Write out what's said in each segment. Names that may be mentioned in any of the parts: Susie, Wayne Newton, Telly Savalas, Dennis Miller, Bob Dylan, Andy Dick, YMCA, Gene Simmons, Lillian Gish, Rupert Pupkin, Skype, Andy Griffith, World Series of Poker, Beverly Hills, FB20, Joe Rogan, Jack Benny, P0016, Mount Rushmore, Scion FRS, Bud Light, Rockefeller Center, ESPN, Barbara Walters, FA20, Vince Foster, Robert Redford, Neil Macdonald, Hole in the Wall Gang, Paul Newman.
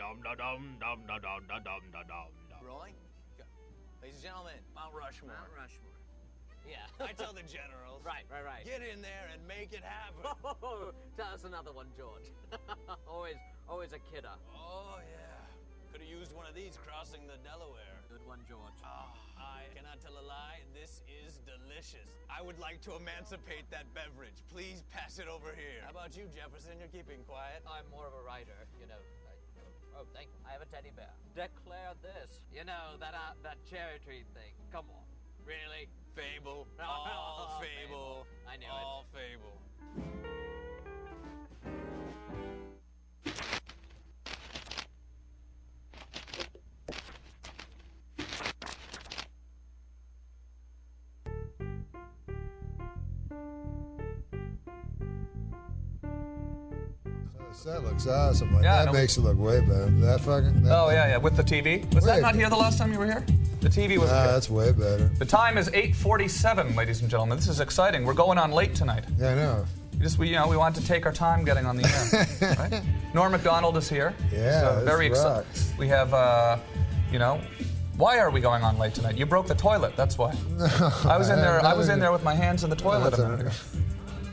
dum da dum dum da dum da dum da dum. Rolling. Go. Ladies and gentlemen, Mount Rushmore. Mount Rushmore. Yeah. I tell the generals. Right. Get in there and make it happen. Oh, tell us another one, George. always a kidder. Oh yeah. Could have used one of these crossing the Delaware. Good one, George. I cannot tell a lie. This is delicious. I would like to emancipate that beverage. Please pass it over here. How about you, Jefferson? You're keeping quiet. I'm more of a writer, you know. Oh, thank you. I have a teddy bear. Declare this. You know, that cherry tree thing. Come on. Really? Fable. All fable. I knew it. All fable. That looks awesome. Like, yeah, that makes it look way better. That, with the TV. Was that not here the last time you were here? The TV was here. That's way better. The time is 8:47, ladies and gentlemen. This is exciting. We're going on late tonight. Yeah, I know. We want to take our time getting on the air. Right? Norm Macdonald is here. Yeah, so very exciting. We have, why are we going on late tonight? You broke the toilet. That's why. No, I was in there with my hands in the toilet a minute ago.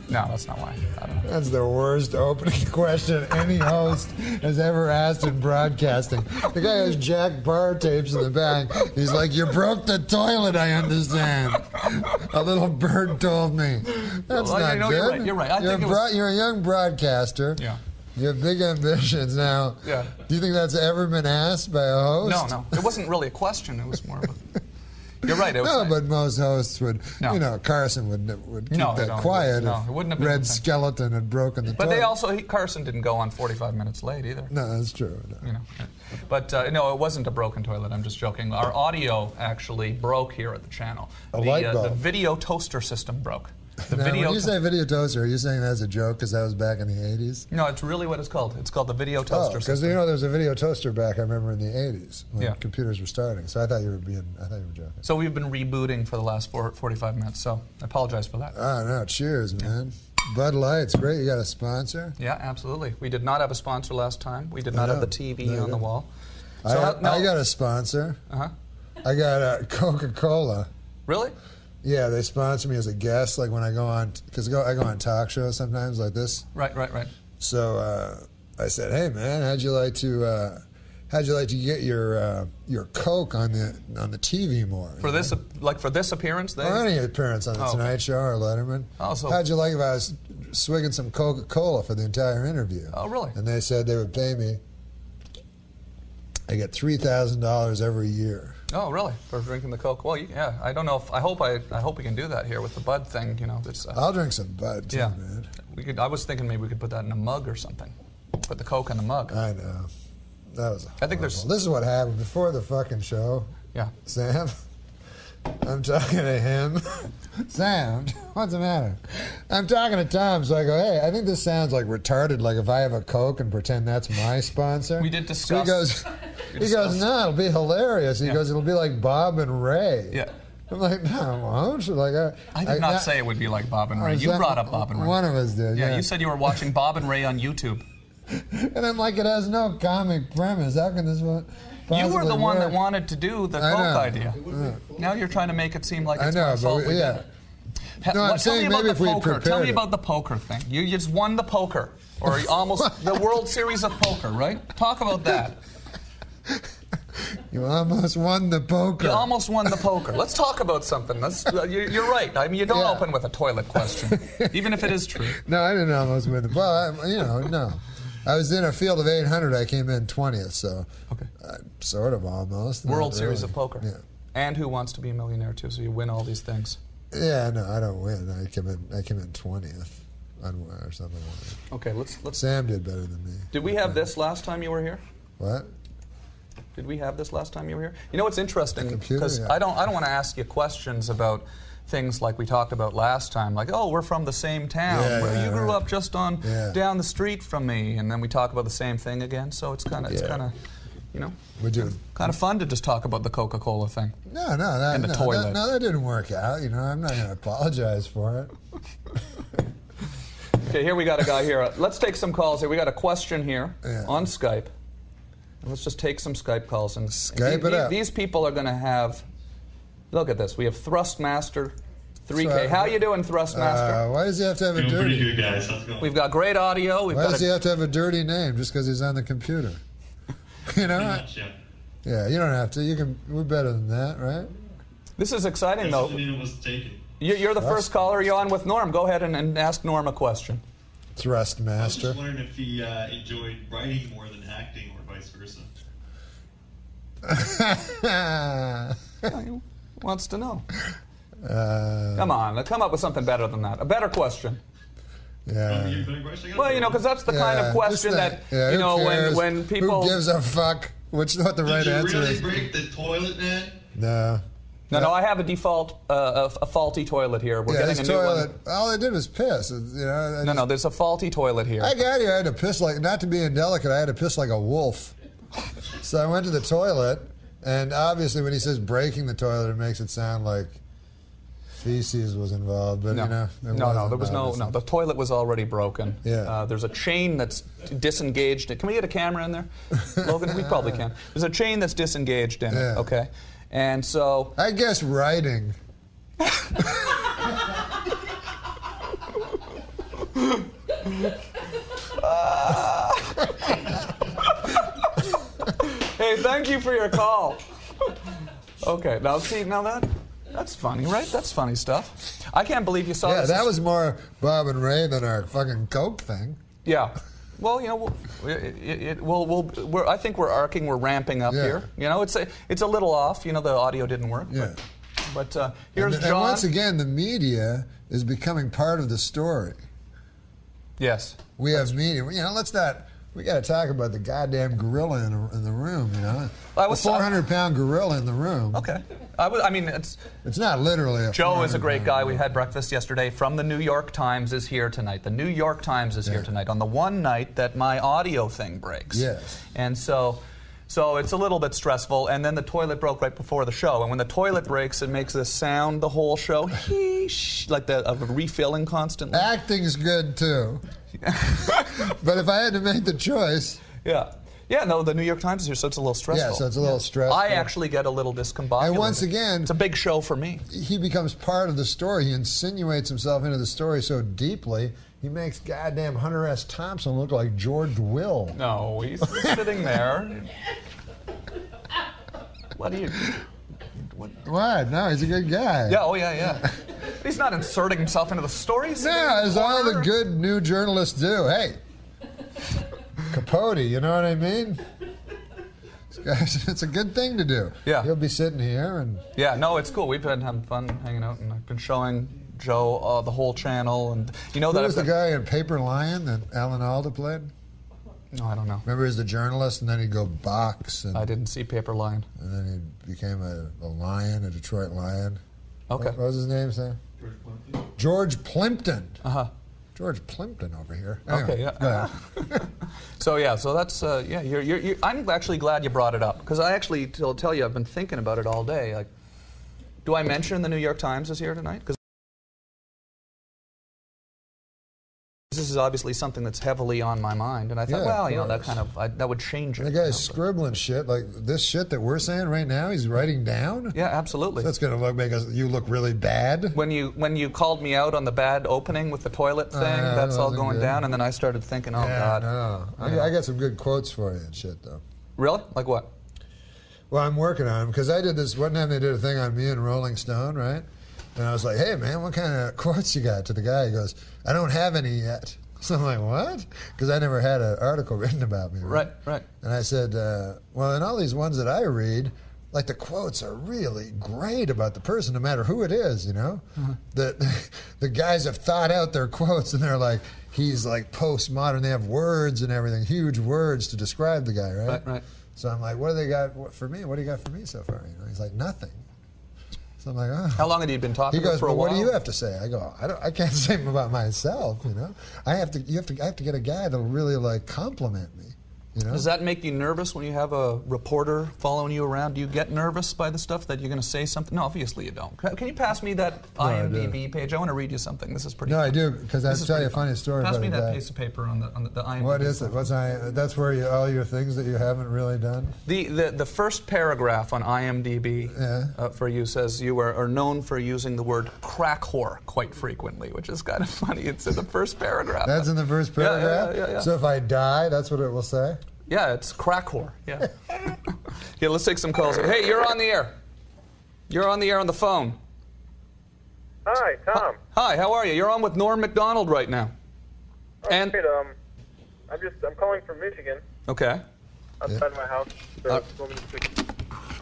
No, that's not why. I don't know. That's the worst opening question any host has ever asked in broadcasting. The guy has Jack Barr tapes in the back. He's like, "You broke the toilet, I understand. A little bird told me." That's not good. You're right. You're a young broadcaster. Yeah. You have big ambitions now. Yeah. Do you think that's ever been asked by a host? No. It wasn't really a question. It was more of a... You're right. But most hosts would. No. Carson would keep that quiet. It wouldn't have been. Red Skeleton had broken the. But toilet. They also Carson didn't go on 45 minutes late either. No, that's true. No. But it wasn't a broken toilet. I'm just joking. Our audio actually broke here at the channel. The video toaster system broke. When you say video toaster, are you saying that's a joke because that was back in the 80s? No, it's really what it's called. It's called the video toaster. Because there was a video toaster back, I remember, in the 80s when computers were starting. So I thought you were joking. So we've been rebooting for the last 45 minutes. So I apologize for that. Oh no! Cheers, man. Bud Light's great. You got a sponsor? Yeah, absolutely. We did not have a sponsor last time. We did not have the TV on the wall. So I got a sponsor. I got Coca-Cola. Really? Yeah, they sponsor me as a guest, like when I go on, because I go on talk shows sometimes like this. Right. So I said, "Hey, man, how'd you like to get your Coke on the TV more for this appearance there? Or any appearance on the Tonight Show or Letterman? How'd you like if I was swigging some Coca-Cola for the entire interview? Oh, really? And they said they would pay me. I get $3,000 every year. Oh, really? For drinking the Coke? Well, yeah. I don't know. I hope we can do that here with the Bud thing. I'll drink some Bud too, man. I was thinking maybe we could put that in a mug or something. Put the Coke in the mug. I know. That was horrible. This is what happened before the fucking show. Yeah. Sam, I'm talking to him. Sam, what's the matter? I'm talking to Tom, so I go, "Hey, I think this sounds like retarded, like if I have a Coke and pretend that's my sponsor." We did discuss. So he goes, "No, it'll be hilarious." He goes, "It'll be like Bob and Ray." Yeah. I'm like, "No, it won't." Like, I did not say it would be like Bob and Ray. You brought up Bob and Ray. One of us did, yeah. You said you were watching Bob and Ray on YouTube. And I'm like, it has no comic premise. How can this one... You were the one that wanted to do the Coke idea. Now you're trying to make it seem like it's my fault. I'm saying maybe if we prepared. Tell me about the poker thing. You just won the poker, or almost the World Series of Poker, right? Talk about that. You almost won the poker. Let's talk about something. You're right. I mean, you don't open with a toilet question, even if it is true. No, I didn't almost win the poker. No. I was in a field of 800. I came in 20th, so sort of almost. World Series of Poker. Yeah. And Who Wants to Be a Millionaire too? So you win all these things. Yeah, no, I don't win. I came in 20th, or something like that. Okay, let's. Sam did better than me. Did we have this last time you were here? What? Did we have this last time you were here? You know what's interesting? Because I don't want to ask you questions about things like we talked about last time, like, oh, we're from the same town, you grew up just on down the street from me, and then we talk about the same thing again. So it's kind of, kind of fun to just talk about the Coca-Cola thing. No, and the toilet. That didn't work out. I'm not going to apologize for it. Okay, here we got a guy here. Let's take some calls here. We got a question here on Skype. Let's just take some Skype calls and Skype it up. These people are going to have. Look at this. We have Thrustmaster 3K. So, how you doing, Thrustmaster? Why does he have to have a dirty? Pretty good, guys. How's it going? We've got great audio. Why does he have to have a dirty name just because he's on the computer? You know. Yeah, you don't have to. You can. We're better than that, right? This is exciting, though. You're the first caller. You're on with Norm. Go ahead and ask Norm a question. Thrustmaster. I was just wondering if he enjoyed writing more than acting, or vice versa. He wants to know. Come on, come up with something better than that. A better question. Yeah. Well, you know, because that's the kind of question that, you know, when people... Who gives a fuck? Which is not the right answer. Did you really break the toilet, man? No. No, no, I have a default, a faulty toilet here. We're getting a new toilet, one. All I did was piss. You know, no, no, there's a faulty toilet here. I got here, I had to piss like, not to be indelicate, I had to piss like a wolf. So I went to the toilet, and obviously when he says breaking the toilet, it makes it sound like feces was involved, but you know. No, there was no, the toilet was already broken. Yeah. There's a chain that's disengaged. Can we get a camera in there? Logan, we probably can. There's a chain that's disengaged in it, okay? And so... I guess writing. Hey, thank you for your call. Okay, now see, now that's funny, right? That's funny stuff. I can't believe you saw this. Yeah, that was more Bob and Ray than our fucking Coke thing. Yeah. Well, you know, I think we're arcing, we're ramping up here. You know, it's a little off. You know, the audio didn't work. Yeah. But here's John. And once again, the media is becoming part of the story. Yes. We have media. You know, let's not. We got to talk about the goddamn gorilla in the room. You know, the 400-pound gorilla in the room. Okay. I mean, it's not literally a Joe is a great guy. We had breakfast yesterday from the New York Times is here tonight. The New York Times is here tonight on the one night that my audio thing breaks. Yes. And so it's a little bit stressful. And then the toilet broke right before the show. And when the toilet breaks, it makes this sound the whole show. Like of refilling constantly. Acting's good, too. But if I had to make the choice... Yeah. Yeah, no, the New York Times is here, so it's a little stressful. Yeah, so it's a little stressful. I actually get a little discombobulated. And once again... It's a big show for me. He becomes part of the story. He insinuates himself into the story so deeply, he makes goddamn Hunter S. Thompson look like George Will. No, he's sitting there. What do you... What? No, he's a good guy. Yeah, oh yeah, yeah. He's not inserting himself into the story. No, as all the good new journalists do. Hey... Capote, you know what I mean? It's a good thing to do. Yeah. He'll be sitting here and... Yeah, no, it's cool. We've been having fun hanging out, and I've been showing Joe the whole channel, and you know that... Who was the guy in Paper Lion that Alan Alda played? No, I don't know. Remember, he was the journalist, and then he'd go box. And I didn't see Paper Lion. And then he became a lion, a Detroit lion. Okay. What was his name, Sam? George Plimpton. George Plimpton. Uh-huh. George Plimpton over here. Anyway, okay, yeah. So that's I'm actually glad you brought it up, because I actually will tell you I've been thinking about it all day. Like, do I mention the New York Times is here tonight? Because this is obviously something that's heavily on my mind, and I thought, well, you know, that kind of that would change it. The guy's scribbling shit like this shit that we're saying right now. He's writing down. Yeah, absolutely. So that's going to make you look really bad. When you called me out on the bad opening with the toilet thing, that's all going down, and then I started thinking, oh God. No. I got some good quotes for you and shit though. Really? Like what? Well, I'm working on them because I did this one time. They did a thing on me and Rolling Stone, right? And I was like, hey, man, what kind of quotes you got? To the guy, he goes, I don't have any yet. So I'm like, what? Because I never had an article written about me. Right. And I said, well, in all these ones that I read, like the quotes are really great about the person, no matter who it is, you know? Mm-hmm. The guys have thought out their quotes, and they're like, he's like postmodern. They have words and everything, huge words to describe the guy, right? Right. So I'm like, what do they got for me? What do you got for me so far? You know, he's like, nothing. I'm like, oh. How long had you been talking about for a while? He goes, well, what do you have to say? I go, I can't say about myself, you know. I have to get a guy that'll really like compliment me, You know? Does that make you nervous when you have a reporter following you around? Do you get nervous by the stuff that you're going to say something? No, obviously you don't. Can you pass me that IMDb page? I want to read you something. This is pretty. No, fun. I do, because I'll tell you a funny story. Pass me that piece of paper on the IMDb. What is it? That's where all your things that you haven't really done. The first paragraph on IMDb for you says you are known for using the word crack whore quite frequently, which is kind of funny. It's in the first paragraph. That's in the first paragraph. Yeah. So if I die, that's what it will say. Yeah, it's crack whore. Yeah. Yeah, let's take some calls here. Hey, you're on the air. You're on the air on the phone. Hi, Tom. Hi, how are you? You're on with Norm Macdonald right now. Oh, and great. I'm calling from Michigan. Okay. Outside my house. So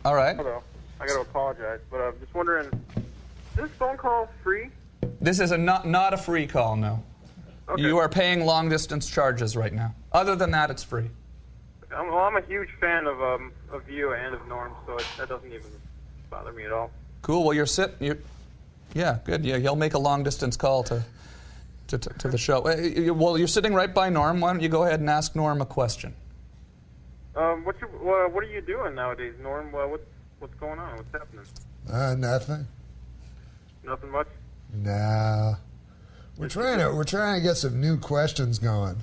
all right. Hello. I got to apologize, but I'm just wondering, is this phone call free? This is not a free call, no. Okay. You are paying long distance charges right now. Other than that, it's free. Well, I'm a huge fan of you and of Norm, so that doesn't even bother me at all. Cool. Well, yeah, good. Yeah, he'll make a long-distance call to the show. Well, you're sitting right by Norm. Why don't you go ahead and ask Norm a question? What are you doing nowadays, Norm? What's going on? What's happening? Nothing. Nothing much? No. We're trying to get some new questions going.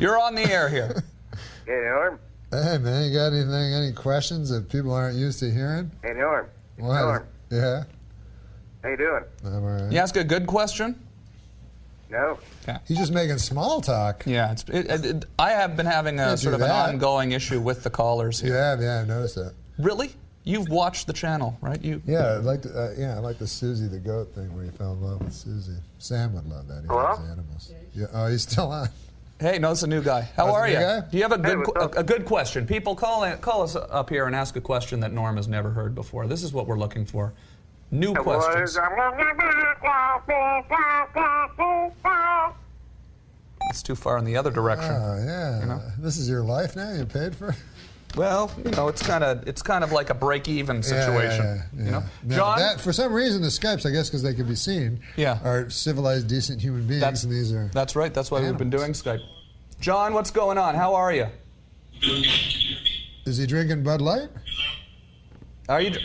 You're on the air here. Hey, Norm. Hey, man, you got any questions that people aren't used to hearing? Hey, Norm. What? Norm. Yeah? How you doing? I'm all right. You ask a good question? No. Yeah. He's just making small talk. Yeah, I have been having a sort of an ongoing issue with the callers here. Yeah, I noticed that. Really? You've watched the channel, right? Yeah, I like the Susie the goat thing where you fell in love with Susie. Sam would love that. He loves animals. Yeah. Oh, he's still on. Hey, no, it's a new guy. How are you? Do you have a good question? People, call us up here and ask a question that Norm has never heard before. This is what we're looking for. New questions. It's too far in the other direction. Oh, yeah. You know? This is your life now? You're paid for it? Well, you know, it's kind of like a break-even situation. Yeah. You know, no, John. That, for some reason, the Skypes, I guess, because they can be seen, are civilized, decent human beings, and these are. That's right. That's why animals. We've been doing Skype. John, what's going on? How are you? Is he drinking Bud Light? Are you?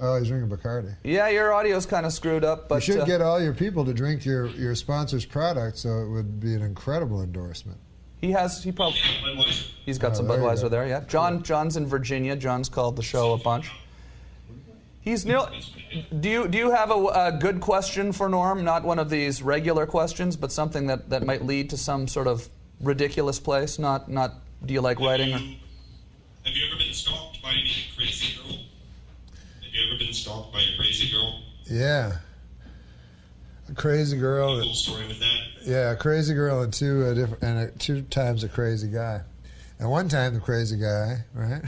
Oh, he's drinking Bacardi. Yeah, your audio's kind of screwed up. But you should get all your people to drink your sponsor's product, so it would be an incredible endorsement. He's got some Budweiser there, yeah. John's in Virginia. John's called the show a bunch. He's new. Do you have a good question for Norm? Not one of these regular questions, but something that might lead to some sort of ridiculous place. Not. Do you like writing? Have you ever been stalked by any crazy girl? Have you ever been stalked by a crazy girl? Yeah. A crazy girl. Cool story with that. Yeah, a crazy girl and two times a crazy guy. And one time the crazy guy, right?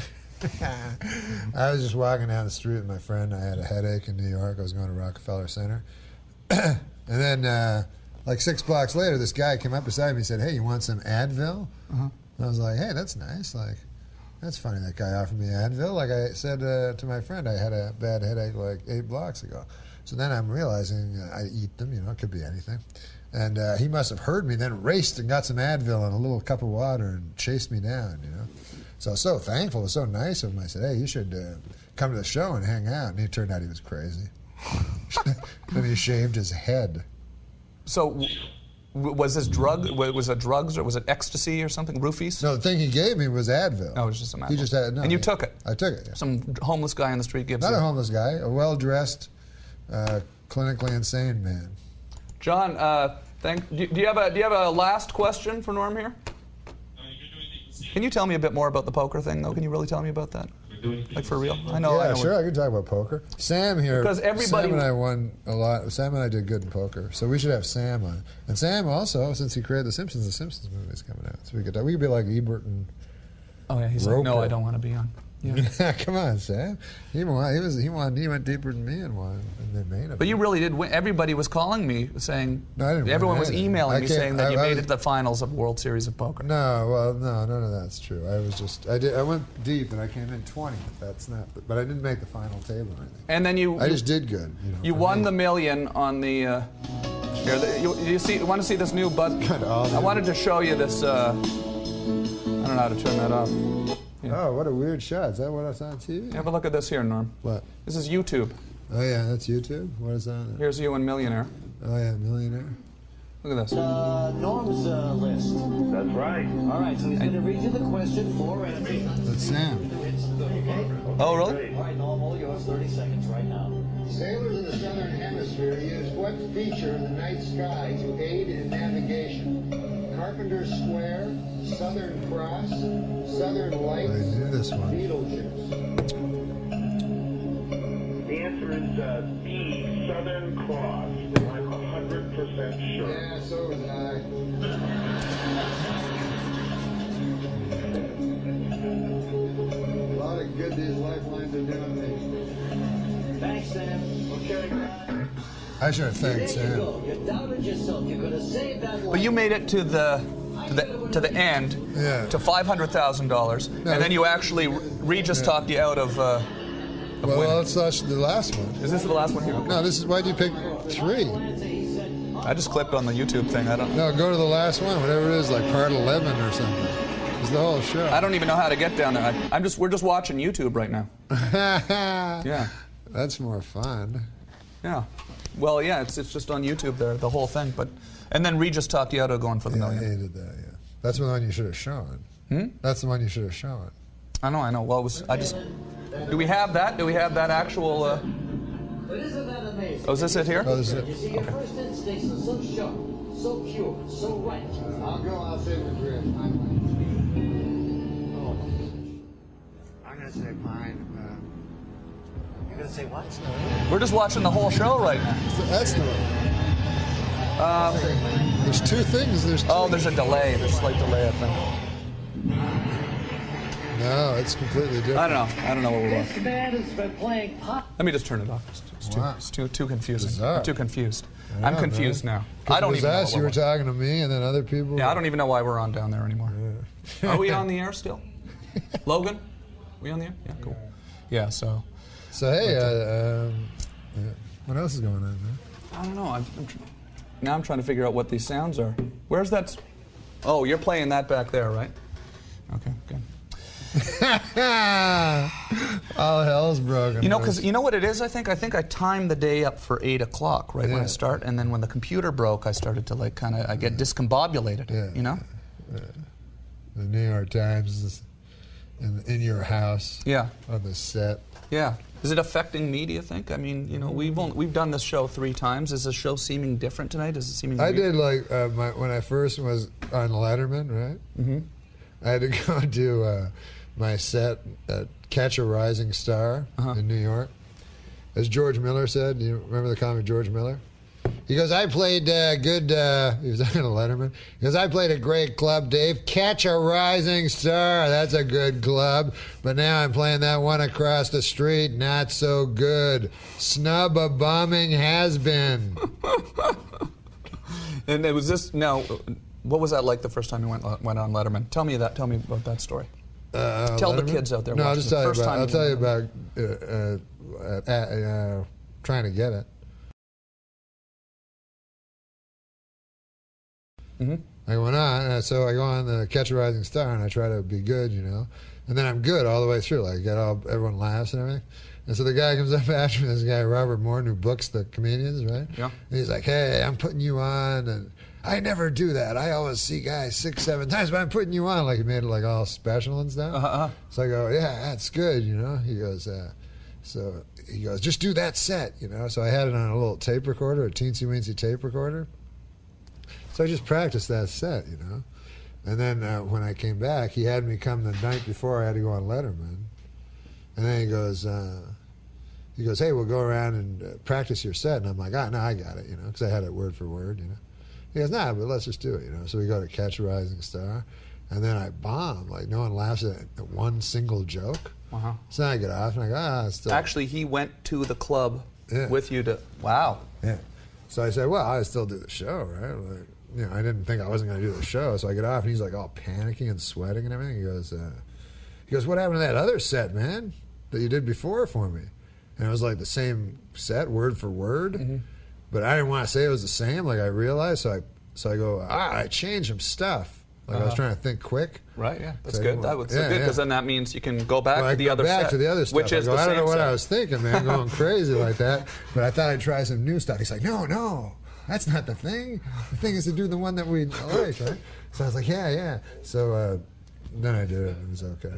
I was just walking down the street with my friend. I had a headache in New York. I was going to Rockefeller Center. And then, like 6 blocks later, this guy came up beside me and said, "Hey, you want some Advil?" Uh-huh. And I was like, "Hey, that's nice. Like, that's funny. That guy offered me Advil." Like I said to my friend, I had a bad headache like 8 blocks ago. So then I'm realizing I eat them, you know, it could be anything. And he must have heard me, then raced and got some Advil and a little cup of water and chased me down, you know. So I was so thankful, it was so nice of him. I said, "Hey, you should come to the show and hang out." And it turned out he was crazy. Then he shaved his head. So was this drug, was it drugs or was it ecstasy or something, roofies? No, the thing he gave me was Advil. No, it was just some Advil. He just had, no, and you took it? I took it, yeah. Some homeless guy on the street gives it. Not a homeless guy, a well-dressed, clinically insane man. John, do you have a last question for Norm here? Can you tell me a bit more about the poker thing, though? Can you really tell me about that? Like, for real? I know. Yeah, I know sure. I could talk about poker. Sam here. Because everybody. Sam and I won a lot. Sam and I did good in poker, so we should have Sam on. And Sam also, since he created The Simpsons movie is coming out, so we could be like Ebert and. Oh yeah, he's Roper. Like, no, I don't want to be on. Yeah. Come on, Sam. He went deeper than me and won in the main event. But you really did win. Everybody was calling me saying. No, I didn't win. Everyone was emailing me saying that you made it to the finals of World Series of Poker. No, well, no, none of that's true. I went deep and I came in 20th. That's not. But I didn't make the final table or anything. And then you. I just did good. You know, you won the million on the. Here, you want to see this new Bud? I wanted to show you this. learning how to turn that off. Yeah. Oh, what a weird shot. Is that what I saw on TV? Have a look at this here, Norm. What? This is YouTube. Oh, yeah, that's YouTube? What is that? Here's you and Millionaire. Oh, yeah, Millionaire. Look at this. Norm's list. That's right. All right, so he's going to read you the question for entry. That's Sam. Okay. Oh, really? All right, Norm, all yours, 30 seconds right now. Sailors in the southern hemisphere use what feature in the night sky to aid in navigation? Carpenter's Square, Southern Cross, Southern Lights, Beetlejuice. The answer is B, Southern Cross. I'm 100% sure. Yeah, so was I. A lot of good these lifelines are doing things. Thanks, Sam. Okay. I should have thanked Sam. You doubted yourself. You're going to save that life. But you made it to the end, yeah. To $500,000, and then you actually Regis talked you out of well, winning. Let's watch the last one. Is this the last one here? No, this is why'd you pick three? I just clipped on the YouTube thing. I don't. No, go to the last one, whatever it is, like part 11 or something. It's the whole show. I don't even know how to get down there. We're just watching YouTube right now. Yeah, that's more fun. Yeah. Well, yeah, it's just on YouTube there, the whole thing. But and then Regis talked you out of going for the million. I hated that. Yeah, that's the one you should have shown. Hmm? That's the one you should have shown. I know. Well, it was Do we have that? Do we have that actual? But isn't that amazing? Oh, is this it here? Oh, this is it. You see, your first instincts are so sharp, so pure, so right. I'll go outside the drift. I'm gonna say mine. You're gonna say what? We're just watching the whole show right now. That's the one. There's two things. There's a delay. There's a slight delay, I think. No, it's completely different. I don't know what we're watching. Let me just turn it off. It's too confusing. Bizarre. I'm too confused. I'm confused now. I don't even know. Because you were talking to me, and then other people. Yeah, I don't even know why we're on down there anymore. Yeah. Are we on the air still? Logan, we on the air? Yeah, cool. Yeah, so. So, hey, what else is going on, man? I don't know. Now I'm trying to figure out what these sounds are. Where's that? Oh, you're playing that back there, right? Okay, good. All hell's broken. You know, because you know what it is, I think? I think I timed the day up for 8 o'clock, right, when I start. And then when the computer broke, I started to, like, kind of, I get discombobulated, you know? The New York Times is in your house. Yeah. On the set. Yeah. Is it affecting me, do you think? I mean, you know, we've done this show 3 times. Is the show seeming different tonight? Is it seeming weird? I did, like, when I first was on Letterman, right? Mm-hmm. I had to go do my set at Catch a Rising Star in New York. As George Miller said, do you remember the comic George Miller? He goes, I played he was on Letterman. He goes, I played a great club, Dave. Catch a Rising Star. That's a good club. But now I'm playing that one across the street. Not so good. Snub a bombing has been. And it was just, now, what was that like the first time you went on Letterman? Tell me that. Tell me about that story. Tell Letterman? The kids out there. No, I'll just tell you about. I'll tell you about trying to get it. Mm-hmm. I went on, so I go on the Catch a Rising Star, and I try to be good, you know. And then I'm good all the way through. Like, everyone laughs and everything. And so the guy comes up after me, this guy, Robert Morton, who books the comedians, right? Yeah. And he's like, hey, I'm putting you on. And I never do that. I always see guys 6, 7 times, but I'm putting you on. Like, he made it, like, all special and stuff. So I go, yeah, that's good, you know. He goes, just do that set, you know. So I had it on a little tape recorder, a teensy-weensy tape recorder. So I just practiced that set, you know. And then when I came back, he had me come the night before I had to go on Letterman. And then he goes, hey, we'll go around and practice your set. And I'm like, no, I got it, you know, because I had it word for word, you know. He goes, nah, but let's just do it, you know. So we go to Catch a Rising Star. And then I bomb. Like, no one laughs at one single joke. Uh-huh. So then I get off, and I go, still. Actually, he went to the club with you to, wow. Yeah. So I said, well, I still do the show, right? Like, you know, I didn't think I wasn't going to do the show, so I get off, and he's like all panicking and sweating and everything. He goes, what happened to that other set, man, that you did before for me? And it was like the same set, word for word, but I didn't want to say it was the same. Like I realized, so I go, I changed some stuff. Like I was trying to think quick. Right, yeah. That's good. That was so good because then that means you can go back to the other set. Back to the other stuff. Which is the same set. I don't know what I was thinking, man, going crazy like that. But I thought I'd try some new stuff. He's like, no, no, that's not the thing. The thing is to do the one that we like, right? So I was like, yeah, yeah. So then I did it. It was okay.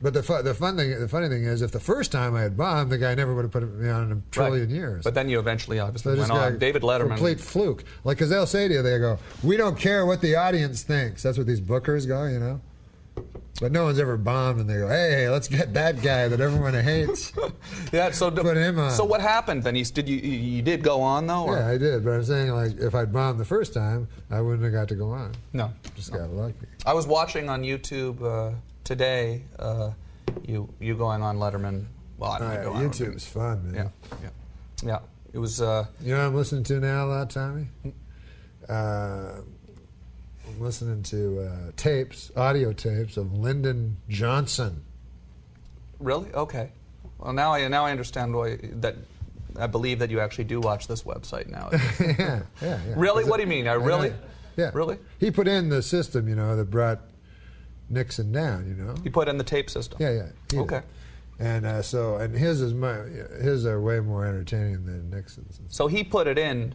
But the funny thing is, if the first time I had bombed, the guy never would have put me on in a trillion years. But then you eventually obviously went on. David Letterman. Complete fluke. Like, because they'll say to you, they go, we don't care what the audience thinks. That's what these bookers go, you know? But no one's ever bombed, and they go, hey, let's get that guy that everyone hates. Yeah, so put him on. So what happened then? You did go on, though? Or? Yeah, I did, but I'm saying, like, if I'd bombed the first time, I wouldn't have got to go on. No. Just got lucky. I was watching on YouTube today, you going on Letterman. Well, I didn't go on. YouTube's fun, man. Yeah. It was... you know what I'm listening to now a lot, Tommy? I'm listening to audio tapes of Lyndon Johnson. Really? Okay. Well, now I understand why that. I believe that you actually do watch this website now. Yeah. Really? What do you mean? Really? He put in the system, you know, that brought Nixon down. You know. He put in the tape system. Yeah. Okay. And so his are way more entertaining than Nixon's. So he put it in.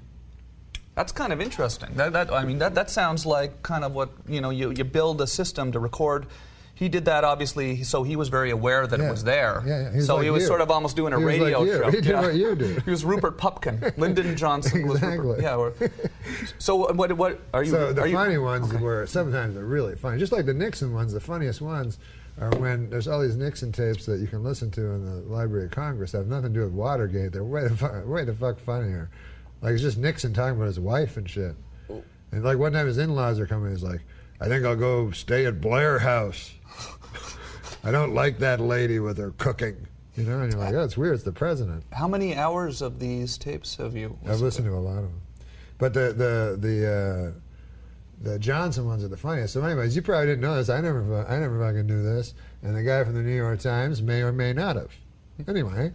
That's kind of interesting. That sounds like kind of what, you know, you build a system to record. He did that, obviously, so he was very aware that it was there. Yeah. He was like he was sort of almost doing a radio show. He did what you do. He was Rupert Pupkin. Lyndon Johnson was Rupert. Yeah. So what are you... So the funny ones were sometimes they're really funny. Just like the Nixon ones, the funniest ones are when there's all these Nixon tapes that you can listen to in the Library of Congress that have nothing to do with Watergate. They're way the fuck funnier. Like, it's just Nixon talking about his wife and shit. And, like, one time his in-laws are coming, he's like, I think I'll go stay at Blair House. I don't like that lady with her cooking. You know, and you're like, oh, it's weird, it's the president. How many hours of these tapes have you listened to? I've listened to a lot of them. But the Johnson ones are the funniest. So anyways, you probably didn't know this. I never fucking knew this. And the guy from the New York Times may or may not have. Anyway,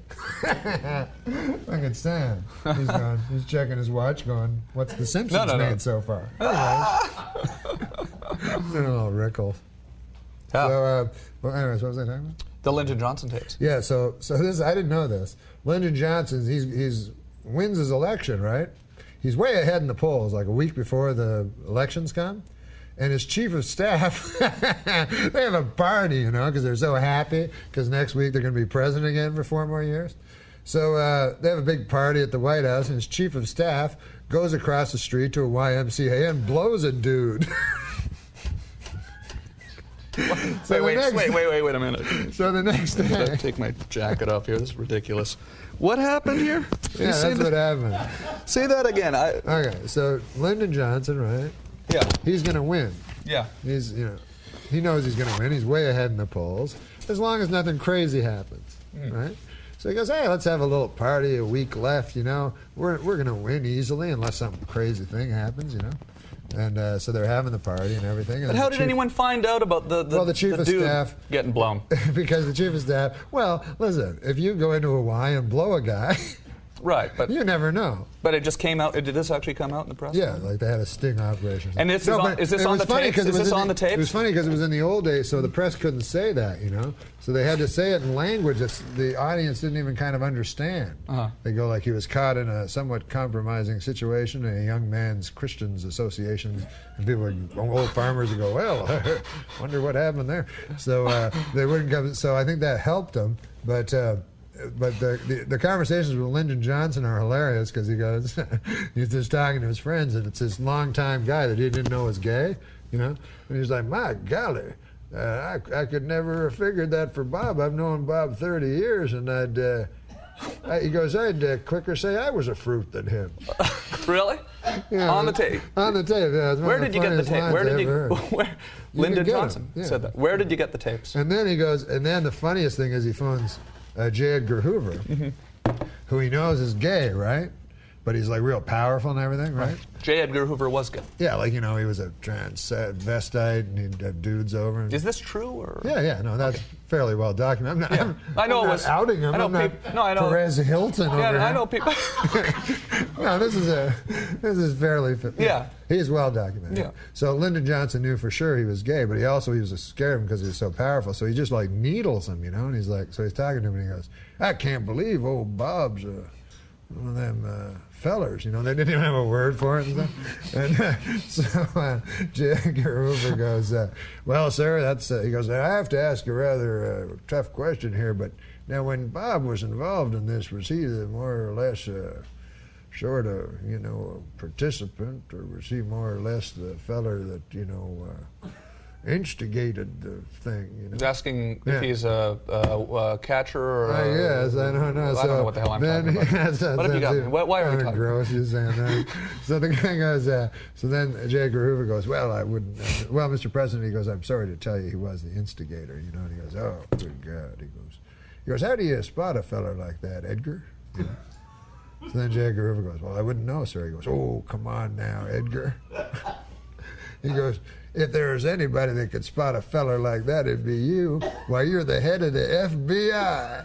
fucking Sam. He's gone. He's checking his watch, going, "What's the Simpsons made so far?" Anyways, they're all wrinkled. Yeah. So, well, anyways, what was I talking about? The Lyndon Johnson tapes. Yeah. So this I didn't know this. Lyndon Johnson, he's wins his election, right? He's way ahead in the polls, like a week before the elections come. And his chief of staff, they have a party, you know, because they're so happy, because next week they're going to be president again for 4 more years. So they have a big party at the White House, and his chief of staff goes across the street to a YMCA and blows a dude. Wait a minute. So the next day... I take my jacket off here. This is ridiculous. What happened here? Yeah, that's what happened. Say that again. Okay, so Lyndon Johnson, right? Yeah. He's going to win. Yeah. He's, you know, he knows he's going to win. He's way ahead in the polls, as long as nothing crazy happens, right? So he goes, hey, let's have a little party, a week left, you know. We're going to win easily unless some crazy thing happens, you know. And so they're having the party and everything. And but how did anyone find out about the chief of staff getting blown? Because the chief of staff, well, listen, if you go into a Y and blow a guy... Right, but you never know. But it just came out. Did this actually come out in the press? Yeah, like they had a sting operation. And this is this on the tapes? It was funny because it was in the old days, so the press couldn't say that, you know. So they had to say it in language that the audience didn't even kind of understand. Uh-huh. They go like he was caught in a somewhat compromising situation in a young man's Christians association, and people like old farmers would go, well, I wonder what happened there. So they wouldn't come. So I think that helped them, but. But the conversations with Lyndon Johnson are hilarious because he goes, he's just talking to his friends, and it's this longtime guy that he didn't know was gay, you know? And he's like, my golly, I could never have figured that for Bob. I've known Bob 30 years, and He goes, I'd quicker say I was a fruit than him. Really? Yeah, on the tape? On the tape, yeah. Where did you get the tape? Lyndon Johnson said that. Where did you get the tapes? And then he goes, and then the funniest thing is he phones... J. Edgar Hoover, who he knows is gay, right? But he's like real powerful and everything, right? J. Edgar Hoover was gay. Yeah, like, you know, he was a transvestite and he'd have dudes over. And... Is this true? Or... Yeah, no, that's fairly well documented. I'm not outing him. I'm not Perez Hilton over here. I know people. No, this is fairly... Yeah. He He's well documented. Yeah. So Lyndon Johnson knew for sure he was gay, but he was scared of him because he was so powerful. So he just like needles him, you know. And he's like, so he's talking to him and he goes, "I can't believe old Bob's one of them fellers," you know. They didn't even have a word for it and stuff. And so J. Edgar Hoover goes, "Well, sir, that's." He goes, "I have to ask a rather tough question here, but now when Bob was involved in this, was he the more or less?" Sort of, you know, a participant, or was he more or less the feller that, you know, instigated the thing, you know? He's asking if he's a catcher or yes, I don't know. Well, so I don't know what the hell I'm talking about. What have you got? Why are we talking? Gross, so the guy goes, so then J. Edgar Hoover goes, "Well, I wouldn't, well, Mr. President," he goes, "I'm sorry to tell you he was the instigator," you know, and he goes, "Oh, good God," he goes, "How do you spot a feller like that, Edgar?" You know? So then J. Edgar Hoover goes, "Well, I wouldn't know, sir." He goes, "Oh, come on now, Edgar." He goes, "If there was anybody that could spot a feller like that, it'd be you. Why, you're the head of the FBI."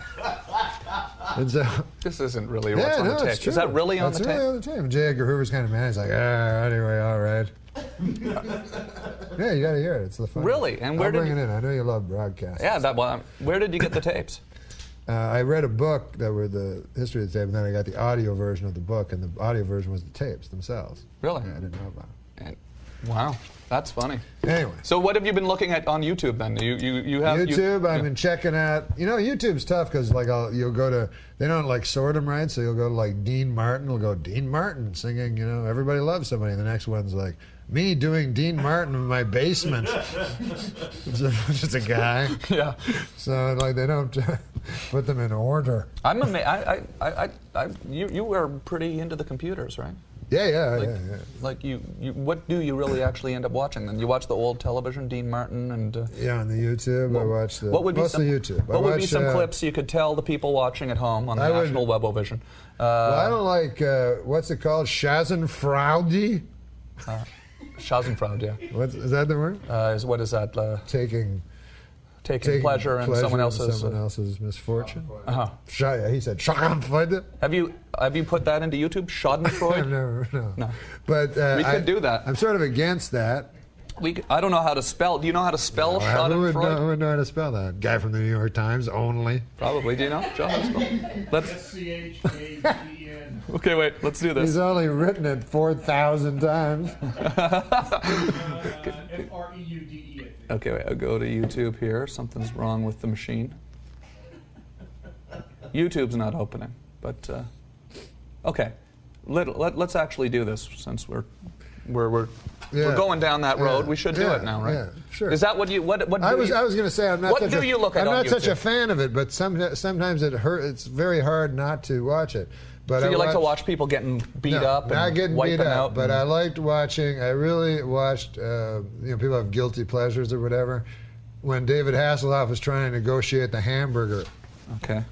And so, this isn't really what's on the tape. Is that really on the tape? That's really on the tape. And J. Edgar Hoover's kind of mad. He's like, anyway, all right. Yeah, you got to hear it. It's the fun. Really? And where did you... I know you love broadcasting. Yeah, that one. Where did you get the tapes? I read a book that were the history of the tape, and then I got the audio version of the book, and the audio version was the tapes themselves. Really? Yeah, I didn't know about it. Wow, that's funny. Anyway. So what have you been looking at on YouTube then? You have YouTube. I've been checking out. You know, YouTube's tough because like you'll go to, they don't like sort them right, so you'll go to like Dean Martin. We'll go Dean Martin singing. You know, everybody loves somebody. And the next one's like me doing Dean Martin in my basement. Just a guy. Yeah. So like they don't put them in order. I'm amazed. You were pretty into the computers, right? Yeah. Like you, what do you really actually end up watching? Then you watch the old television, Dean Martin, and yeah, on the YouTube. Well, I watch the YouTube. What would be some clips you could tell the people watching at home on the National Webovision? Well, I don't like what's it called, Schadenfreude. Schadenfreude. Yeah. Is that the word? What is that? Taking pleasure in someone else's misfortune. He said Schadenfreude. Have you put that into YouTube? Schadenfreude. No. But we could do that. I'm sort of against that. I don't know how to spell. Do you know how to spell Schadenfreude? Who would know how to spell that? Guy from the New York Times only. Probably. Do you know? John, how to spell? SCHADEN. Okay, wait. Let's do this. He's only written it 4,000 times. F-R-E-U-D-E. Okay, wait, I'll go to YouTube here. Something's wrong with the machine. YouTube's not opening, but okay. Let's actually do this since we're going down that road. We should do it now, right? Yeah, sure. Is that what you I was going to say I'm not. What do you look at? I'm not such a fan of it, but sometimes it hurts. It's very hard not to watch it. But so you like to watch people getting beat up and wiping out? But I liked watching, I really watched, you know, people have guilty pleasures or whatever, when David Hasselhoff was trying to negotiate the hamburger. Okay.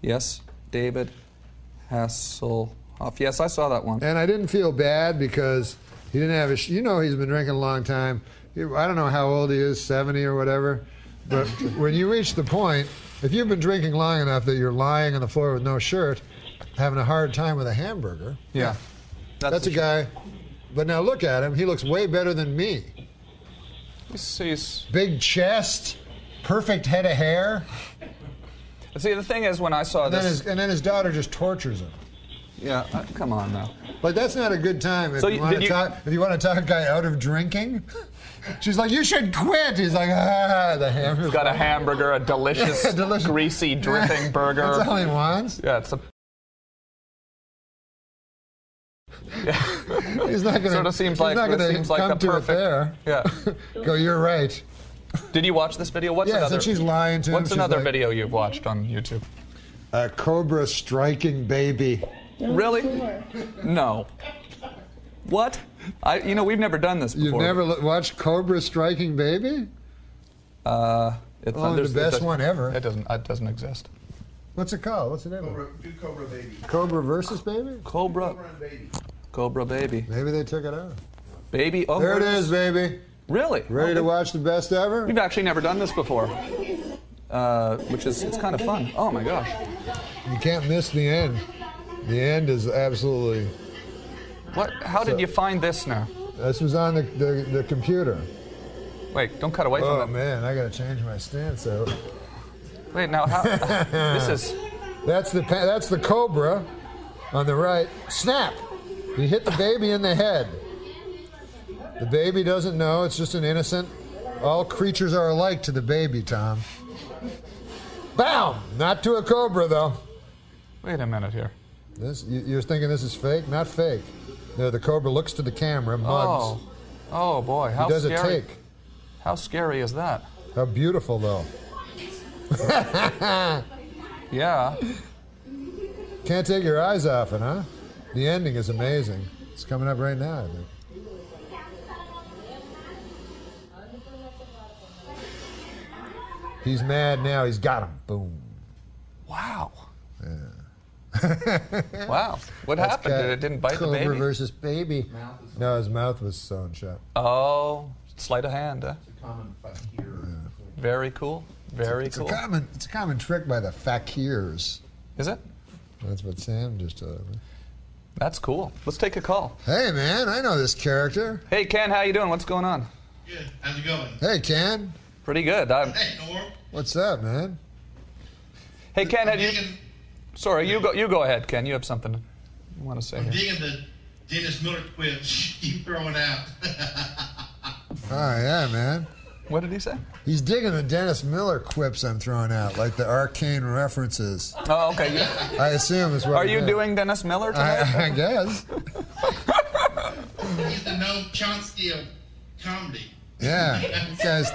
Yes, David Hasselhoff. Yes, I saw that one. And I didn't feel bad because he didn't have his, you know, he's been drinking a long time. I don't know how old he is, 70 or whatever. But when you reach the point, if you've been drinking long enough that you're lying on the floor with no shirt, having a hard time with a hamburger. Yeah. That's a guy. But now look at him. He looks way better than me. He's big chest, perfect head of hair. See, the thing is, when I saw this... And then his daughter just tortures him. Yeah, come on now. Like, that's not a good time if you want to talk a guy out of drinking. She's like, "You should quit." He's like, the hamburger. He's got a hamburger, a delicious, greasy, dripping burger. That's all he wants. Yeah, it's a... Yeah. He's not gonna, sort of seems like the perfect. Go, "You're right." Did you watch this video? What's another? Yeah, so she's lying to him. What's another video you've watched on YouTube? A cobra striking baby. Really? No. What? You know, we've never done this before. You've never watched Cobra Striking Baby? It's the best one ever. It doesn't exist. What's it called? What's the name of it? Do Cobra Baby. Cobra versus Baby? Cobra and Baby. Cobra Baby. Maybe they took it out. Baby. Oh, there it is, baby. Really? Ready to watch the best ever? We've actually never done this before, which is it's kind of fun. Oh, my gosh. You can't miss the end. The end is absolutely... How did you find this now? This was on the computer. Wait, don't cut away from that. Oh, man, I got to change my stance out. Wait, now how? This is... That's the cobra on the right. Snap! You hit the baby in the head. The baby doesn't know. It's just an innocent. All creatures are alike to the baby, Tom. Bam! Not to a cobra, though. Wait a minute here. This, you're thinking this is fake? Not fake. No, the cobra looks to the camera, mugs. Oh, boy. How scary. He does a take. How scary is that? How beautiful, though. Yeah. Can't take your eyes off it, huh? The ending is amazing. It's coming up right now, I think. He's mad now. He's got him. Boom. Wow. Yeah. Wow. What happened? It didn't bite the baby? Cobra versus baby. No, his mouth was sewn shut. Oh, sleight of hand, huh? It's a common fakir. Yeah. Very cool. Very cool. It's a common trick by the fakirs. Is it? That's what Sam just told me. That's cool. Let's take a call. Hey, man, I know this character. Hey, Ken, how you doing? What's going on? Good. How's it going? Hey, Ken. Pretty good. Hey, Norm. What's up, man? Hey, Ken, you go ahead, Ken. You have something you want to say. I'm digging the Dennis Miller quip you throwing out. Oh, yeah, man. What did he say? He's digging the Dennis Miller quips I'm throwing out, like the arcane references. Oh, okay. Yeah. I assume is what. Are you doing Dennis Miller tonight? I guess. He's the Noam Chomsky of comedy. Yeah, guys.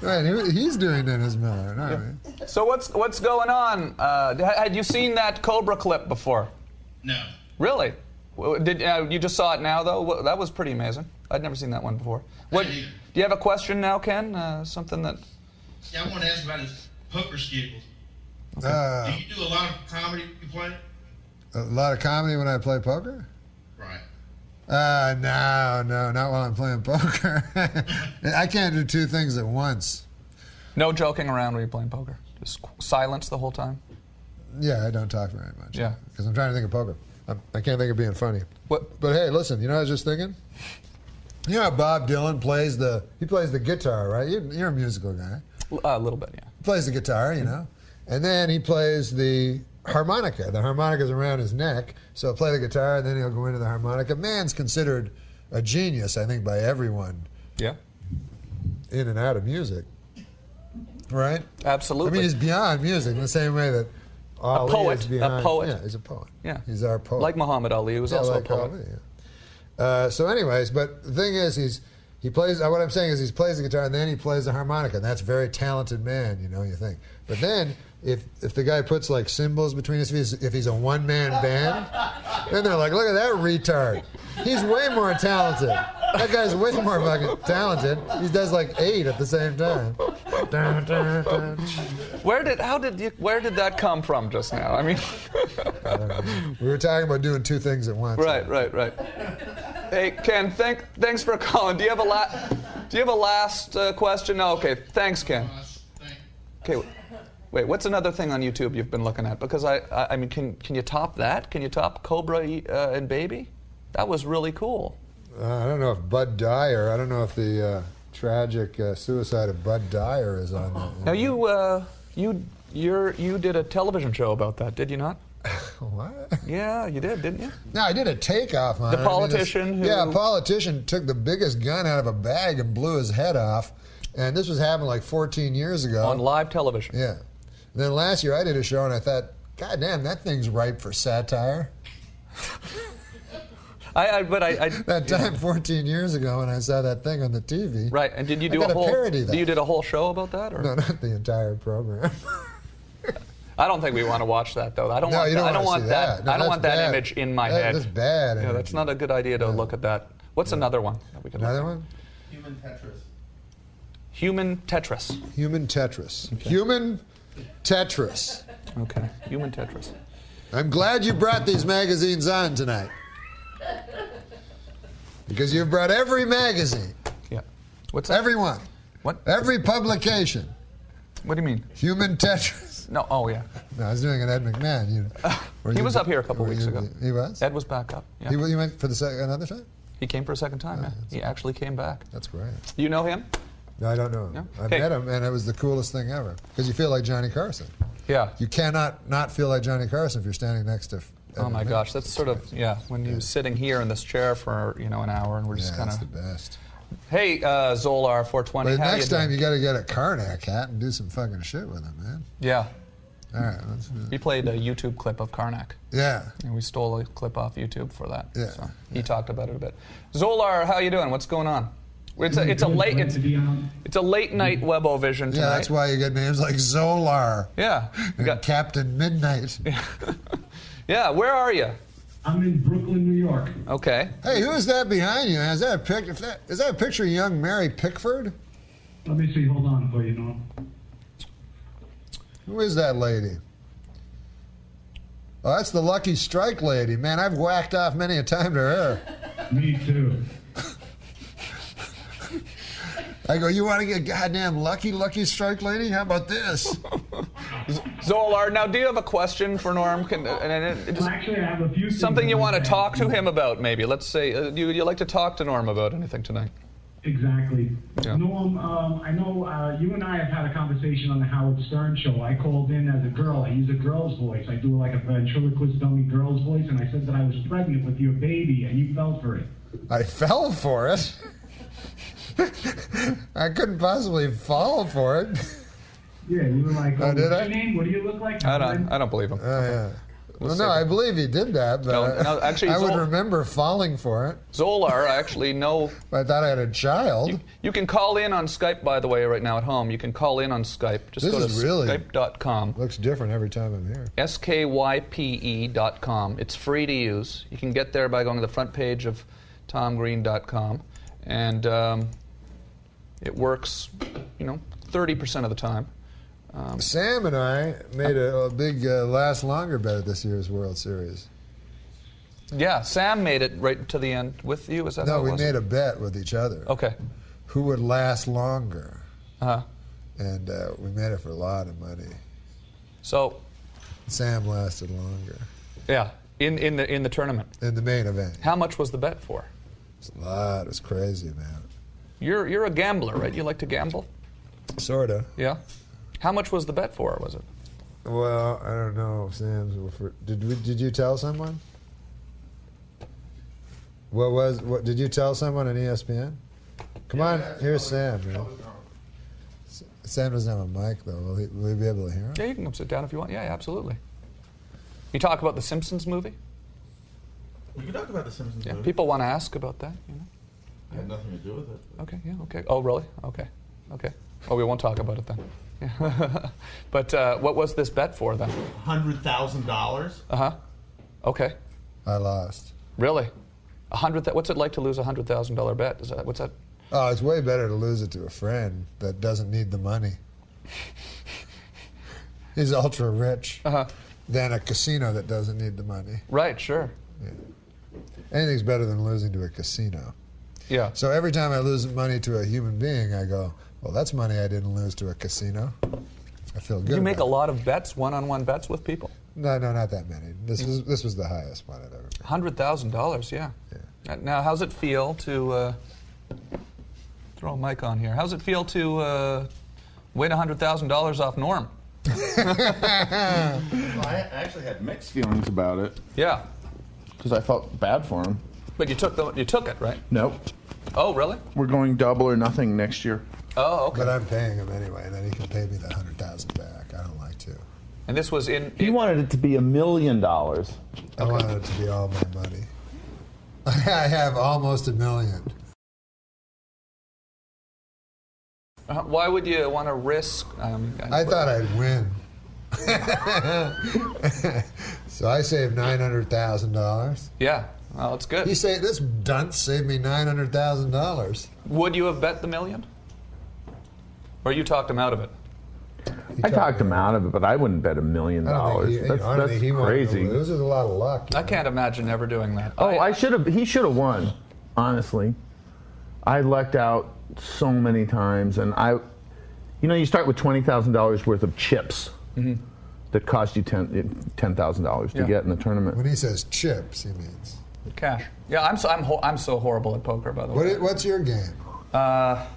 Right, he's doing Dennis Miller. All right. So what's going on? Had you seen that Cobra clip before? No. Really? Did you just saw it now though? That was pretty amazing. I'd never seen that one before. What? Do you have a question now, Ken? Something that? Yeah, I want to ask about his poker skills. Okay. Do you do a lot of comedy when you play? A lot of comedy when I play poker? Right. No, not while I'm playing poker. I can't do two things at once. No joking around when you're playing poker. Just silence the whole time. Yeah, I don't talk very much. Yeah, because I'm trying to think of poker. I can't think of being funny. What? But hey, listen, you know what I was just thinking? You know how Bob Dylan plays he plays the guitar, right? You're a musical guy. A little bit, yeah. He plays the guitar, you know. And then he plays the harmonica. The harmonica's around his neck, so he'll play the guitar, and then he'll go into the harmonica. Man's considered a genius, I think, by everyone. Yeah. In and out of music. Right? Absolutely. I mean, he's beyond music in the same way that Ali is beyond... A poet. Yeah, he's a poet. Yeah. He's our poet. Like Muhammad Ali, who was also like a poet. Ali, yeah. So anyways, but the thing is, what I'm saying is he plays the guitar and then he plays the harmonica, and that's a very talented man, you know, you think. But then, if the guy puts, like, cymbals between his feet, if he's a one-man band, then they're like, look at that retard. He's way more talented. That guy's way more fucking talented. He does, like, 8 at the same time. Where did that come from just now? I mean... I don't know. We were talking about doing two things at once. Right. Hey, Ken, thanks for calling. Do you have a last question? No, okay. Thanks, Ken. Okay. Wait, what's another thing on YouTube you've been looking at? Because I mean, can you top that? Can you top Cobra and Baby? That was really cool. I don't know if Bud Dyer. I don't know if the tragic suicide of Bud Dyer is on that. Now you did a television show about that, did you not? What? Yeah, you did, didn't you? No, I did a takeoff on it. The politician. A politician took the biggest gun out of a bag and blew his head off, and this was happening like 14 years ago on live television. Yeah. Then last year I did a show and I thought, God damn, that thing's ripe for satire. That time 14 years ago when I saw that thing on the TV. Right, and did you do a parody of that? You did a whole show about that? Or? No, not the entire program. I don't think we want to watch that though. I don't want that. No, I don't want that image in my head. That's bad. Yeah, that's not a good idea to look at that. What's another one that we could look at? Another one? Human Tetris. Human Tetris. Human Tetris. Okay. Human Tetris. Okay. Human Tetris. I'm glad you brought these magazines on tonight. Because you've brought every magazine. Yeah. What's that? Everyone. What? Every publication. What do you mean? Human Tetris. No, oh yeah. No, I was doing an Ed McMahon. He was up here a couple weeks ago. He was? Ed was back up. Yeah. You went for another time? He came for a second time, man. He actually came back. That's great. You know him? No, I don't know him. No? I met him, and it was the coolest thing ever. Because you feel like Johnny Carson. Yeah. You cannot not feel like Johnny Carson if you're standing next to... Oh my gosh, that's sort of, yeah, when you're sitting here in this chair for, you know, an hour, and we're just kind of... that's the best. Hey, Zolar 420, how next time you got to get a Karnak hat and do some fucking shit with him, man. Yeah. All right. Let's do that. We played a YouTube clip of Karnak. Yeah. And we stole a clip off YouTube for that. Yeah. So he talked about it a bit. Zolar, how you doing? What's going on? It's a late night WebOvision tonight. Yeah, that's why you get names like Zolar. Yeah. You got Captain Midnight. Yeah. Yeah, where are you? I'm in Brooklyn, New York. Okay. Hey, who is that behind you? Is that a picture? Is that a picture of young Mary Pickford? Let me see. Hold on, you know. Who is that lady? Oh, that's the Lucky Strike lady. Man, I've whacked off many a time to her. Me too. I go, you want to get goddamn lucky strike lady? How about this? Zolar, now do you have a question for Norm? Actually, I have a few things. Something you want to talk to him about, maybe. Let's say, you like to talk to Norm about anything tonight. Exactly. Yeah. Norm, I know you and I have had a conversation on the Howard Stern show. I called in as a girl. I use a girl's voice. I do like a ventriloquist dummy girl's voice, and I said that I was pregnant with your baby, and you fell for it. I fell for it? I couldn't possibly fall for it. Yeah, you were like, oh, did I? What do you look like? I don't believe him. Yeah. Well, no, I believe he did that, but no, actually, I would remember falling for it. Zolar, I actually know. I thought I had a child. You can call in on Skype, by the way, right now at home. You can call in on Skype. Just go to Skype.com. Looks different every time I'm here. SKYPE.com. It's free to use. You can get there by going to the front page of TomGreen.com. And it works, you know, 30% of the time. Sam and I made a big last longer bet at this year's World Series. Yeah, Sam made it right to the end with you. Is that how it was? No, we made a bet with each other. Okay. Who would last longer? Uh-huh. And we made it for a lot of money. So Sam lasted longer. Yeah, in the tournament. In the main event. How much was the bet for? A lot. It was crazy, man. You're a gambler, right? You like to gamble? Sorta. Yeah. How much was the bet for? Was it? Well, I don't know. Did you tell someone? What did you tell someone on ESPN? Come on, here's Sam. Man. Sam doesn't have a mic though. Will he be able to hear him? Yeah, you can come sit down if you want. Yeah, absolutely. You talk about the Simpsons movie. We can talk about the Simpsons movie. People want to ask about that, you know? I had nothing to do with it. Okay, yeah, okay. Oh, really? Okay, okay. Oh, we won't talk about it then. Yeah. But what was this bet for then? $100,000. Uh-huh. Okay. I lost. Really? What's it like to lose a $100,000 bet? What's that? Oh, it's way better to lose it to a friend that doesn't need the money. He's ultra rich. Uh-huh. Than a casino that doesn't need the money. Right, sure. Yeah. Anything's better than losing to a casino. Yeah. So every time I lose money to a human being, I go, well, that's money I didn't lose to a casino. I feel good. You make a lot of bets, one-on-one bets with people? No, not that many. This was the highest one I'd ever made. $100,000, yeah. Now, how's it feel to throw a mic on here? How's it feel to win $100,000 off Norm? Well, I actually had mixed feelings about it. Yeah. Because I felt bad for him. But you took it, right? Nope. Oh, really? We're going double or nothing next year. Oh, okay. But I'm paying him anyway, and then he can pay me the $100,000 back. I don't like to. And this was in... He wanted it to be $1 million. I wanted it to be all my money. I have almost $1 million. Why would you want to risk... I thought I'd win. So I saved $900,000. Yeah, well, that's good. You say this dunce saved me $900,000. Would you have bet the million? Or you talked him out of it? I talked him out of it, but I wouldn't bet $1 million. That's crazy. This is a lot of luck. I can't imagine ever doing that. Oh, I should have. He should have won. Honestly, I lucked out so many times, and you know, you start with $20,000 worth of chips. Mm-hmm. That cost you $10,000 to get in the tournament. When he says chips, he means Cash. Yeah, I'm so horrible at poker, by the way. What's your game? I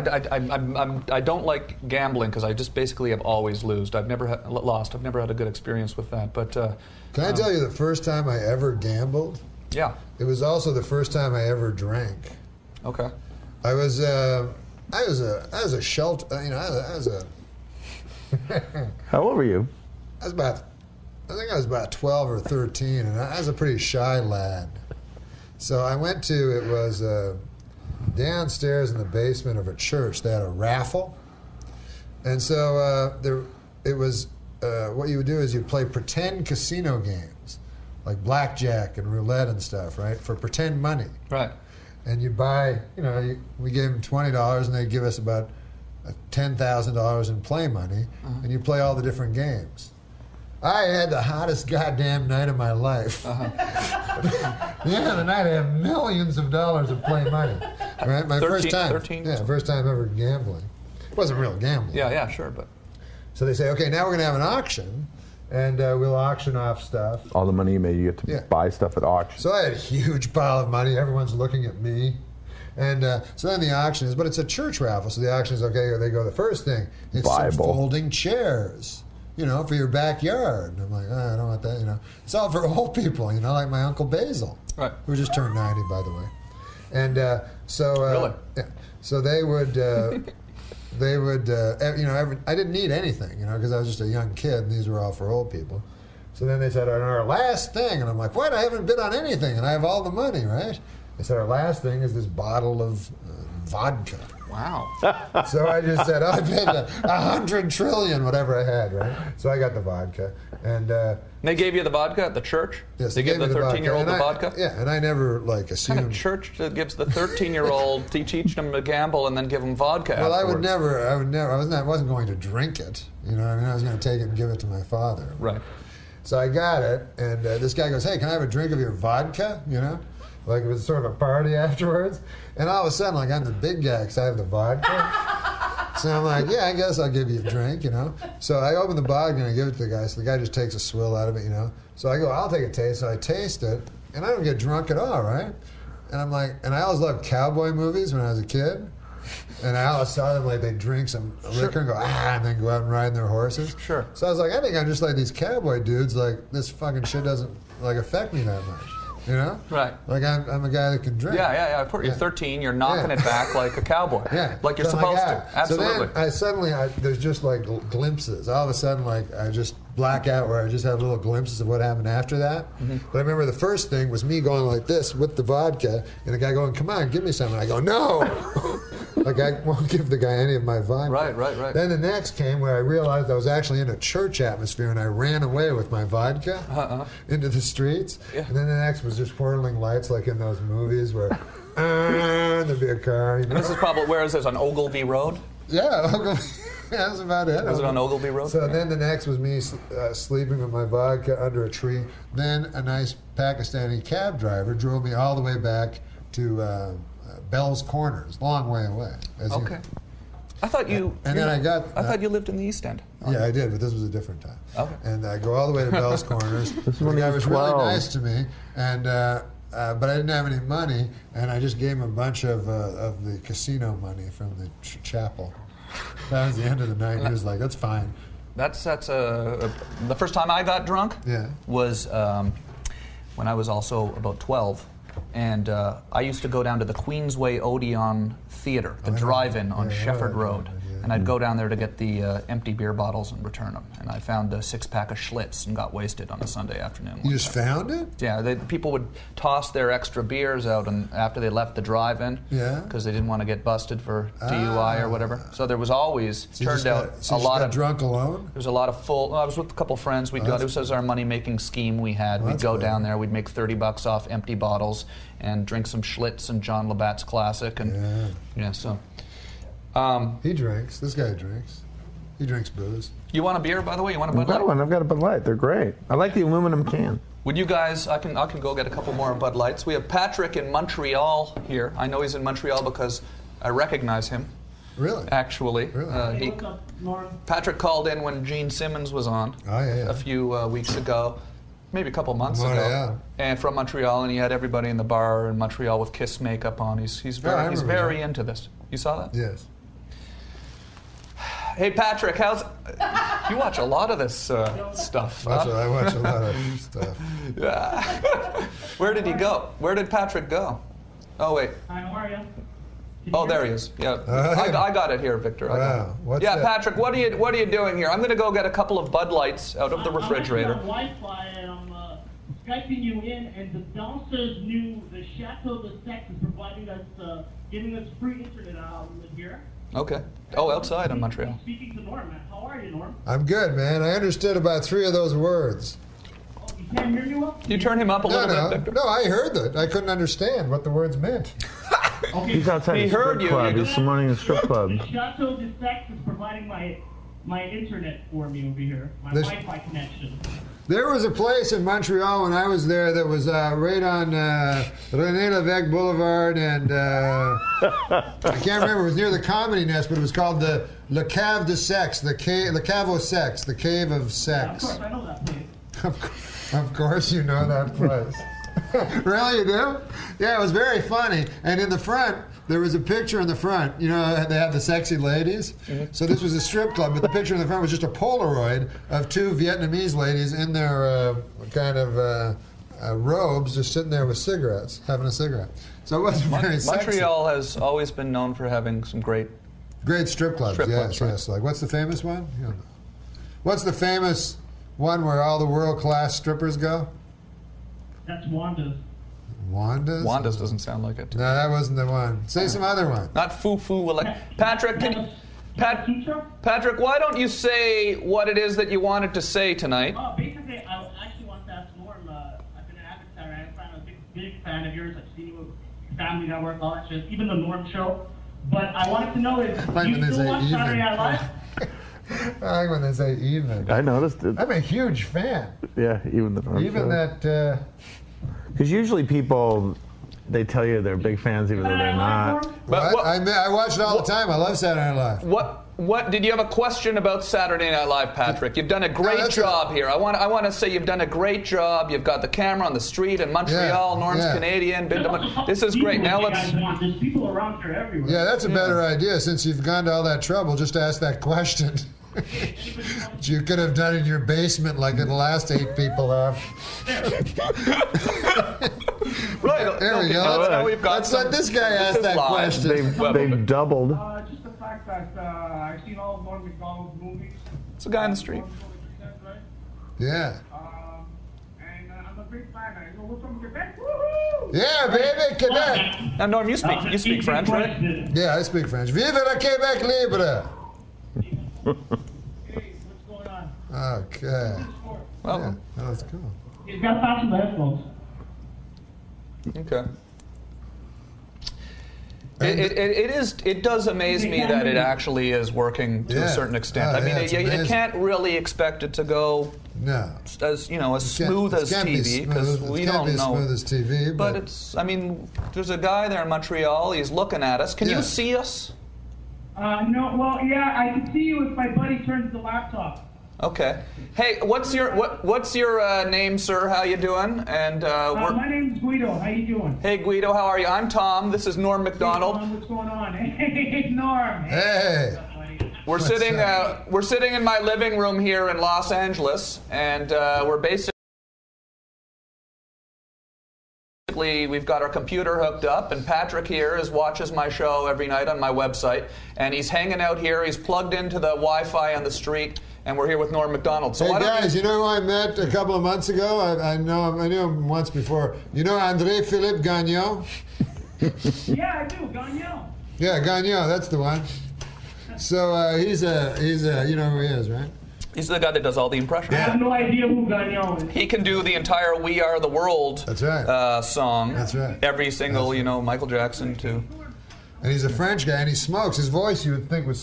don't know, I don't like gambling because I just basically have always lost. I've never had a good experience with that. But can I tell you the first time I ever gambled? Yeah. It was also the first time I ever drank. Okay. I was a shelter. You know, I was a How old were you? I think I was about 12 or 13, and I was a pretty shy lad. So I went to, it was downstairs in the basement of a church, they had a raffle. And so what you would do is you'd play pretend casino games, like blackjack and roulette and stuff, right, for pretend money. Right. And you'd buy, you know, we gave them $20, and they'd give us about $10,000 in play money, and you play all the different games. I had the hottest goddamn night of my life. At the end of the night, I had millions of dollars of play money. All right, my first time ever gambling. It wasn't real gambling. Yeah, yeah, sure, but. So they say, okay, now we're going to have an auction, and we'll auction off stuff. All the money you made, you get to buy stuff at auction. So I had a huge pile of money. Everyone's looking at me. And so then the auction is, but it's a church raffle, so the auction is, okay, they go the first thing. It's Bible. Some folding chairs. You know, for your backyard. And I'm like, oh, I don't want that, you know. It's all for old people, you know, like my Uncle Basil. Right. Who just turned 90, by the way. And really? Yeah. So they would, you know, I didn't need anything, you know, because I was just a young kid, and these were all for old people. So then they said, our last thing. And I'm like, what? I haven't bid on anything, and I have all the money, right? They said, our last thing is this bottle of vodka. Wow. So I just said, I bid 100 trillion, whatever I had, right? So I got the vodka. And they gave you the vodka at the church? Yes, they gave the 13-year-old the vodka? Yeah, and I never, like, assumed... What kind of church that gives the 13-year-old, teach them to gamble and then give them vodka afterwards? I wasn't going to drink it. You know what I mean? I was going to take it and give it to my father. Right. So I got it, and this guy goes, hey, can I have a drink of your vodka, you know? Like, it was sort of a party afterwards. And all of a sudden, like, I'm the big guy because I have the vodka. So I'm like, yeah, I guess I'll give you a drink, you know? So I open the vodka and I give it to the guy. So the guy just takes a swill out of it, you know? So I go, I'll take a taste. So I taste it, and I don't get drunk at all, right? And I'm like, and I always loved cowboy movies when I was a kid. And I always saw them, like, they drink some liquor and go, ah, and then go out and ride their horses. Sure. So I was like, I think I'm just like these cowboy dudes. Like, this fucking shit doesn't, like, affect me that much. You know? Right. Like, I'm a guy that can drink. Yeah, yeah, yeah. Of course. You're 13. You're knocking it back like a cowboy. Yeah. Like you're supposed to. Absolutely. So then there's just, like, glimpses. All of a sudden, like, I just black out where I just have little glimpses of what happened after that. But I remember the first thing was me going like this with the vodka, and the guy going, come on, give me some. And I go, no! Like, I won't give the guy any of my vodka. Right, right, right. Then the next came where I realized I was actually in a church atmosphere, and I ran away with my vodka into the streets. Yeah. And then the next was just whirling lights, like in those movies where, there'd be a car. You know? And this is probably, where is this, on Ogilvy Road? Yeah, Ogilvy. That was about it. Was it on Ogilvy Road? So then the next was me sleeping with my vodka under a tree. Then a nice Pakistani cab driver drove me all the way back to... Bell's Corners, long way away. I thought you. And then I thought you lived in the East End. Yeah, I did, but this was a different time. Okay. And I go all the way to Bell's Corners. This one guy was really nice to me, and but I didn't have any money, and I just gave him a bunch of the casino money from the chapel. That was the end of the night. He was like, "That's fine." That's the first time I got drunk. Yeah. Was when I was also about 12. And I used to go down to the Queensway Odeon Theater, the drive-in on Shefford Road. And I'd go down there to get the empty beer bottles and return them. And I found a six-pack of Schlitz and got wasted on a Sunday afternoon. You just found it? Yeah. People would toss their extra beers out after they left the drive-in. Yeah. Because they didn't want to get busted for DUI or whatever. So there was always, turned out, a lot of... drunk alone? There was a lot of full... I was with a couple friends. We'd go... This was our money-making scheme we had. We'd go down there. We'd make $30 off empty bottles and drink some Schlitz and John Labatt's Classic. And, yeah, so... he drinks. This guy drinks. He drinks booze. You want a beer, by the way? You want a Bud Light? I've got a Bud Light. They're great. I like the aluminum can. Would you guys... I can go get a couple more Bud Lights. We have Patrick in Montreal here. I know he's in Montreal because I recognize him. Really? Actually. Really? Patrick called in when Gene Simmons was on a few weeks ago. maybe a couple months ago, and from Montreal, and he had everybody in the bar in Montreal with Kiss makeup on. He's very into this. You saw that? Yes. Hey Patrick, how's? You watch a lot of this stuff. I watch a lot of stuff. Yeah. Where did he go? Where did Patrick go? Oh wait. Hi, how are you? Oh, there he is. Yeah, I got it here, Victor. Wow. What's that? Patrick, what are you doing here? I'm going to go get a couple of Bud Lights out of the refrigerator. I'm on Wi-Fi and I'm Skyping you in, and the dancers knew the Chateau de Sex is providing us, giving us free internet outlet here. Okay. Oh, outside in Montreal. Speaking to Norm, man. How are you, Norm? I'm good, man. I understood about 3 of those words. Oh, you can't hear me well? You turn him up a little bit, Victor. No, I heard that. I couldn't understand what the words meant. Okay. He's outside the strip club. He's running a strip club. The Chateau de Sex is providing my internet for me over here, my Wi-Fi connection. There was a place in Montreal when I was there that was right on René Lévesque Boulevard, and I can't remember. It was near the Comedy Nest, but it was called the Le Cave de Sex, Le Cave au Sex, the Cave of Sex. Yeah, of course, I know that place. Of course you know that place. Really, you do? Yeah, it was very funny. And in the front, there was a picture in the front. You know, they have the sexy ladies. Mm-hmm. So this was a strip club, but the picture in the front was just a Polaroid of 2 Vietnamese ladies in their robes, just sitting there with cigarettes, having a cigarette. So it wasn't very sexy. Montreal has always been known for having some great strip clubs. Yes. Like, what's the famous one? You don't know. What's the famous one where all the world-class strippers go? That's Wanda's. Wanda's? Wanda's doesn't sound like it. No, that wasn't the one. Say some other one. Not foo-foo. Patrick, Patrick, why don't you say what it is that you wanted to say tonight? Oh, basically, I actually want to ask Norm. I've been an advertiser. I'm a big fan of yours. I've seen you with Family Network, all that shit, even the Norm Show. But I wanted to know if you still watch Saturday Night Live? I like when they say even. I noticed it. I'm a huge fan. Yeah, even the Norm Show. That... Because usually people, they tell you they're big fans even though they're not. But I watch it all the time. I love Saturday Night Live. What did you have a question about Saturday Night Live, Patrick? You've done a great job here. I want to say you've done a great job. You've got the camera on the street in Montreal. Yeah, Norm's Canadian. This is great. Now let's. There's people around here everywhere. Yeah, that's a better idea. Since you've gone to all that trouble, just ask that question. You could have done in your basement like the last 8 people have. Right, there we go. Let's let this guy ask that question. They've doubled. Just the fact that I've seen all of Norm Macdonald's movies. It's a guy in the street. Yeah. And I'm a big fan. We're from Quebec. Woohoo! Yeah, baby, Quebec. Now, Norm, you speak French, right? Yeah, I speak French. Vive le Québec libre! Hey, what's going on? Okay. Welcome. Yeah, that's cool. He's got pops the headphones. Okay. It does amaze me that it actually is working to a certain extent. I mean, you can't really expect it to go as smooth as TV, because we don't know. Smooth as TV, but it's. I mean, there's a guy there in Montreal. He's looking at us. Can you see us? No, well, I can see you if my buddy turns the laptop. Okay. Hey, what's your name, sir? How you doing? And my name's Guido. How you doing? Hey, Guido, how are you? I'm Tom. This is Norm Macdonald. Hey, Norm, what's going on? Hey, Norm. Hey. We're sitting in my living room here in Los Angeles, and we're basically. We've got our computer hooked up, and Patrick here watches my show every night on my website, and he's hanging out here. He's plugged into the Wi-Fi on the street, and we're here with Norm Macdonald. So hey guys, you know who I met a couple of months ago? I knew him once before. You know André Philippe Gagnon? Yeah, I do. Gagnon. Yeah, Gagnon. That's the one. So you know who he is, right? He's the guy that does all the impressions. Yeah. I have no idea who Gagnon is. He can do the entire "We Are the World" song. That's right. Every single, Michael Jackson too. And he's a French guy, and he smokes. His voice, you would think, would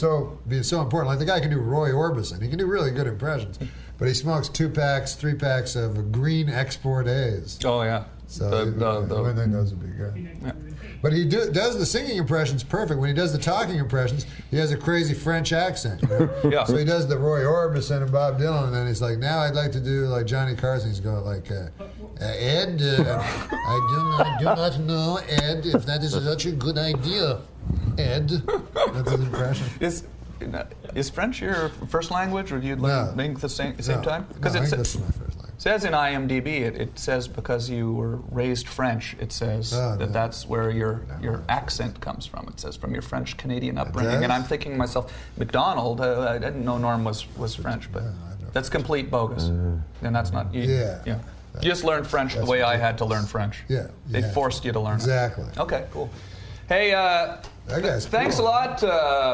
be so important. Like the guy can do Roy Orbison. He can do really good impressions. But he smokes 2 packs, 3 packs of green export A's. Oh, yeah. So I think those would be good. Yeah. But he does the singing impressions perfect. When he does the talking impressions, he has a crazy French accent. Right? Yeah. So he does the Roy Orbison and Bob Dylan, and then he's like, now I'd like to do like Johnny Carson. He's going like, Ed, I do not know, Ed, if that is such a good idea, Ed. That's his impression. Is French your first language, or do you think the same time? Because English is my first language. It says in IMDb, it says because you were raised French, it says that's where your accent comes from. It says from your French Canadian upbringing. And I'm thinking to myself, Macdonald. I didn't know Norm was French, but that's complete bogus. And that's not. Yeah. You just learned French the way I had to learn French. Yeah. They forced you to learn. Exactly. Okay. Cool. Hey. Thanks a lot,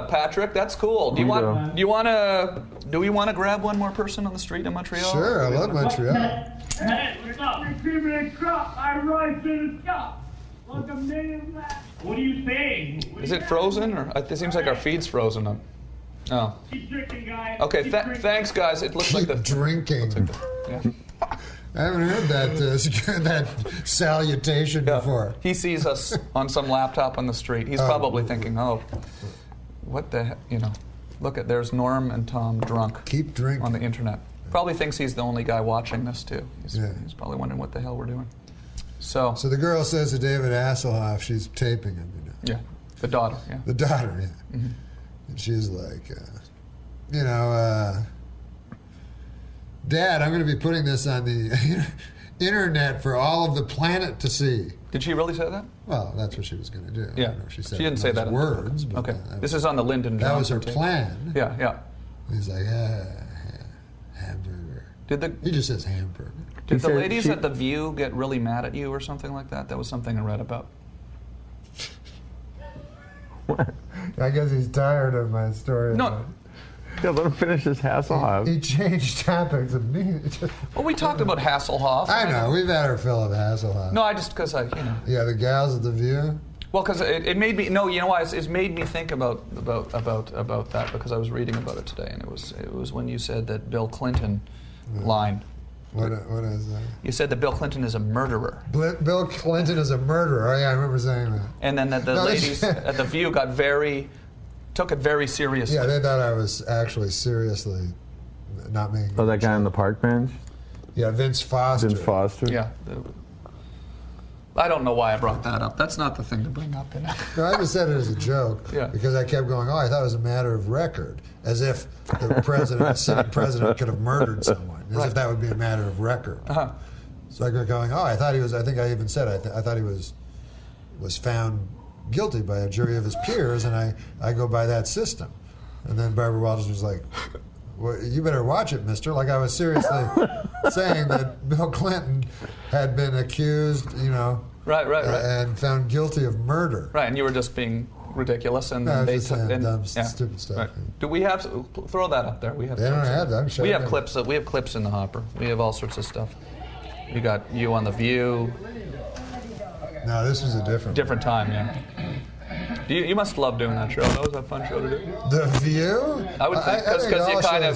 Patrick. That's cool. Do we want to grab one more person on the street in Montreal? Sure, I love Montreal. Hey, we got me creaming and crop. I rise to the top like a million laps. What are you saying? Is it frozen, or it seems like our feed's frozen up? Oh. Keep drinking, guys. Okay, thanks, guys. It looks like the drinking. Yeah. I haven't heard that salutation before. He sees us on some laptop on the street. He's probably thinking, "Oh, what the heck?" You know, look at there's Norm and Tom drunk. Keep drinking on the internet. Probably thinks he's the only guy watching this too. He's probably wondering what the hell we're doing. So the girl says to David Hasselhoff, she's taping him. You know. Yeah, the daughter. Yeah, the daughter. Yeah, mm-hmm. And she's like, Dad, I'm going to be putting this on the internet for all of the planet to see. Did she really say that? Well, that's what she was going to do. Yeah. I don't know if she said she didn't say that in words. But okay. This is on the Lyndon Johnson. That was her plan. Yeah, yeah. He's like, hamburger. He just says hamburger. Did the ladies at The View get really mad at you or something like that? That was something I read about. I guess he's tired of my story. No. Yeah, let him finish his Hasselhoff. He changed topics immediately. Well, we talked about Hasselhoff. I know. We've had our fill of Hasselhoff. No, I just because I, you know. Yeah, the gals at The View. Well, because it made me. No, you know why? It's made me think about that because I was reading about it today, and it was when you said that Bill Clinton line. What is that? You said that Bill Clinton is a murderer. Bill Clinton is a murderer. Oh, yeah, I remember saying that. And then that the ladies at The View got took it very seriously. Yeah, they thought I was actually seriously not making. Oh, that guy on the park bench? Yeah, Vince Foster. Vince Foster? Yeah. I don't know why I brought that up. That's not the thing to bring up. No, I just said it as a joke because I kept going, I thought it was a matter of record, as if the sitting president could have murdered someone, as if that would be a matter of record. Uh-huh. So I kept going, I thought he was, I think I even said, I thought he was found guilty by a jury of his peers, and I go by that system. And then Barbara Walters was like, well, you better watch it, mister. Like I was seriously saying that Bill Clinton had been accused, right. And found guilty of murder. Right, and you were just being ridiculous, and then they took dumb, stupid stuff. Right. Do we have throw that up there? We have. They don't have that. I'm sure we have clips. We have clips in the hopper. We have all sorts of stuff. We got you on The View. No, this was a different time, yeah. You must love doing that show. That was a fun show to do. The View? I would think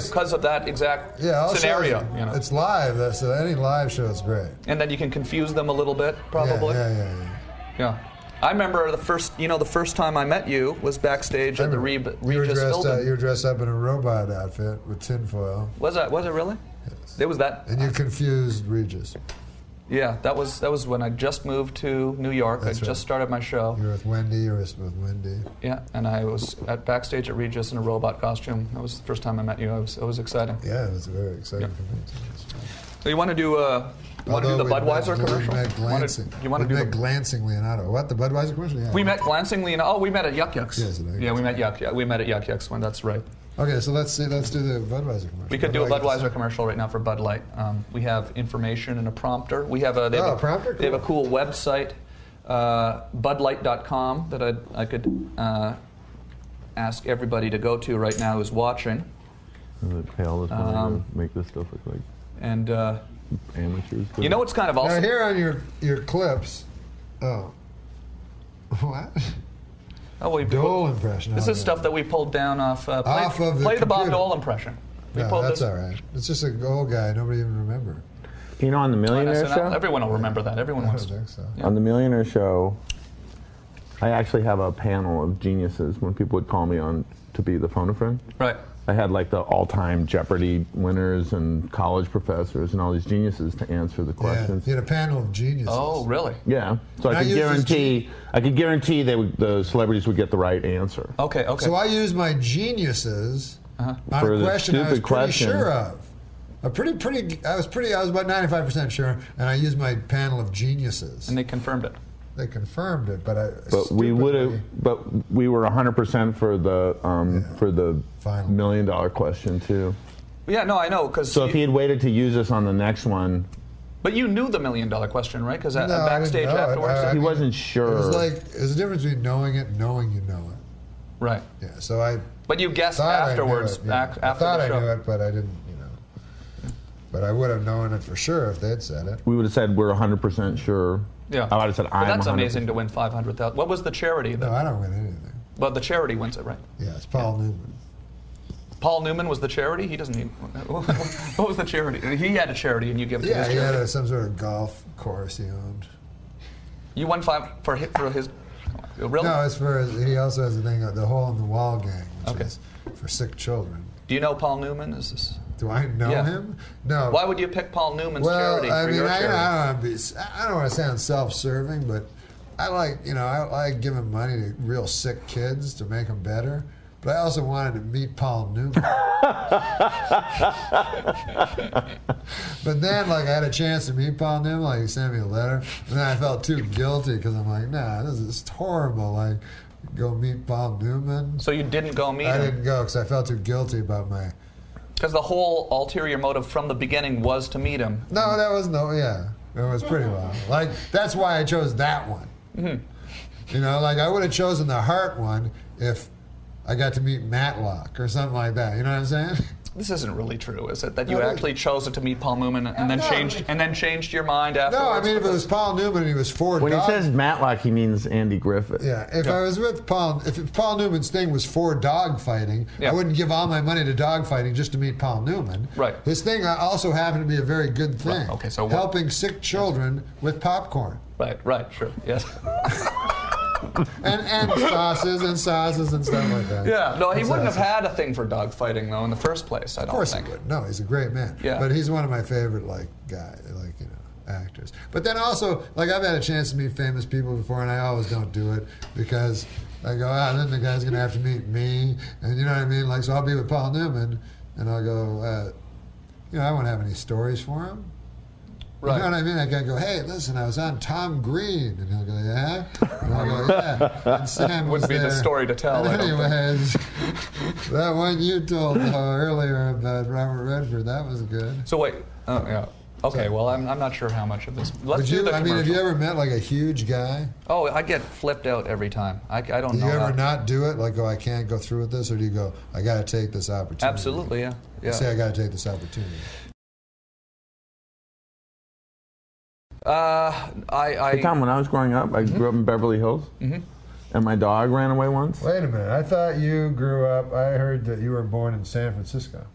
because of that exact scenario. It's live, so any live show is great. And then you can confuse them a little bit, probably. Yeah. I remember the first time I met you was backstage at the Regis building. You were dressed up in a robot outfit with tinfoil. Was it really? Yes. It was that. And you confused Regis. Yeah, that was when I just moved to New York. I just started my show. You were with Wendy. Yeah, and I was at backstage at Regis in a robot costume. That was the first time I met you. It was exciting. Yeah, it was very exciting for me too. So you want to do the Budweiser commercial? We met glancingly in Ottawa. What, the Budweiser commercial? Yeah, we met glancingly in Ottawa. Oh, we met at Yuck Yucks. Yes, we met at Yuck Yucks when that's right. Okay, so let's do the Budweiser commercial. We could do a Budweiser commercial right now for Bud Light. We have information and a prompter. We have a prompter. They have a cool website, budlight.com, that I could ask everybody to go to right now who's watching. How to make this stuff look like amateurs. You know what's kind of awesome? Now here on your clips. Oh, what? Oh, Dole impression. This is stuff that we pulled down off of the Bob Dole impression. No, that's all right. It's just an old guy. Nobody even remember. You know, on the Millionaire Show? Everyone will remember that. Everyone wants to. So. Yeah. On the Millionaire Show, I actually have a panel of geniuses when people would call me on to be the phone a friend. Right. I had like the all-time Jeopardy winners and college professors and all these geniuses to answer the questions. Yeah, you had a panel of geniuses. Oh, really? Yeah. So I could guarantee, they would, the celebrities would get the right answer. Okay, okay. So I used my geniuses on a question I was pretty sure of. I was about 95% sure, and I used my panel of geniuses. And they confirmed it. They confirmed it, but I. But we would have. But we were 100% for the for the final $1 million question too. Yeah, no, I know, because. So if he had waited to use us on the next one. But you knew the $1 million question, right? Because no, backstage afterwards, he wasn't sure. It was like there's a difference between knowing it and knowing you know it. Right. Yeah. So I. But you guessed afterwards. I thought I knew it, but I didn't. You know. But I would have known it for sure if they had said it. We would have said we're 100% sure. Yeah, I would have said I'm. That's 100%. Amazing to win $500,000. What was the charity? That, no, I don't win anything. But the charity wins it, right? Yeah, it's Paul Newman. Paul Newman was the charity. He doesn't need. What was the charity? He had a charity, and you gave it to his charity. Yeah, he had some sort of golf course he owned. You won $5 for his. Really? No, it's for his, he also has a thing, the hole in the wall gang, which is for sick children. Do you know Paul Newman? Is this? Do I know him? No. Why would you pick Paul Newman's charity for your charity? I don't want to sound self-serving, but I like, you know, I like giving money to real sick kids to make them better. But I also wanted to meet Paul Newman. But then, like, I had a chance to meet Paul Newman. Like, he sent me a letter, and then I felt too guilty because I'm like, nah, this is horrible. Like, go meet Paul Newman. So you didn't go meet him? I didn't go because I felt too guilty about my. Because the whole ulterior motive from the beginning was to meet him. No, that was it was pretty wild. Like, that's why I chose that one. You know, like, I would have chosen the heart one if I got to meet Matlock or something like that. You know what I'm saying? This isn't really true, is it? That you actually chose it to meet Paul Newman and then changed your mind afterwards? No, I mean, if it was Paul Newman and he was $4. When he says Matlock, he means Andy Griffith. Yeah, if I was with Paul, if Paul Newman's thing was for dog fighting, I wouldn't give all my money to dog fighting just to meet Paul Newman. Right. His thing also happened to be a very good thing. Right. Okay, so helping sick children with popcorn. Right. Right. Sure. Yes. And sauces and stuff like that. Yeah, no, he wouldn't have had a thing for dog fighting though in the first place. I don't think. Of course he would. No, he's a great man. Yeah. But he's one of my favorite guys, you know, actors. But then also, like, I've had a chance to meet famous people before, and I always don't do it because I go, then the guy's gonna have to meet me, and you know what I mean. Like, so I'll be with Paul Newman, and I'll go, you know, I won't have any stories for him. Right. You know what I mean? I go, hey, listen, I was on Tom Green. And he'll go, yeah? And I'll go, yeah. And Sam was there. Wouldn't be the story to tell. And anyways, that one you told earlier about Robert Redford, that was good. So wait. Oh, yeah. Okay, well, I'm not sure how much of this. Let's do the commercial. I mean, have you ever met, like, a huge guy? Oh, I get flipped out every time. I don't know. Do you ever not do it? Like, oh, I can't go through with this? Or do you go, I got to take this opportunity? Absolutely, yeah. Say, I got to take this opportunity. Hey Tom, when I was growing up, I grew up in Beverly Hills, and my dog ran away once. Wait a minute, I thought you grew up, I heard that you were born in San Francisco.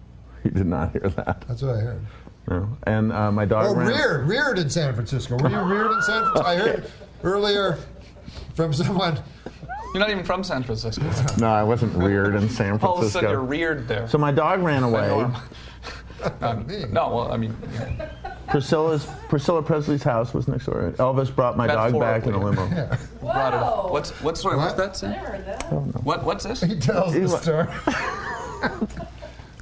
You did not hear that. That's what I heard. No. And my dog ran... Oh, reared in San Francisco. Were you reared in San Francisco? I heard earlier from someone... You're not even from San Francisco. No, I wasn't reared in San Francisco. All of a sudden you're reared there. So my dog ran away. No, well, I mean... Priscilla Presley's house was next door. Elvis brought my dog back in a limo. Yeah. Wow. What story was that? Sam? I heard that. What's this? He tells the story.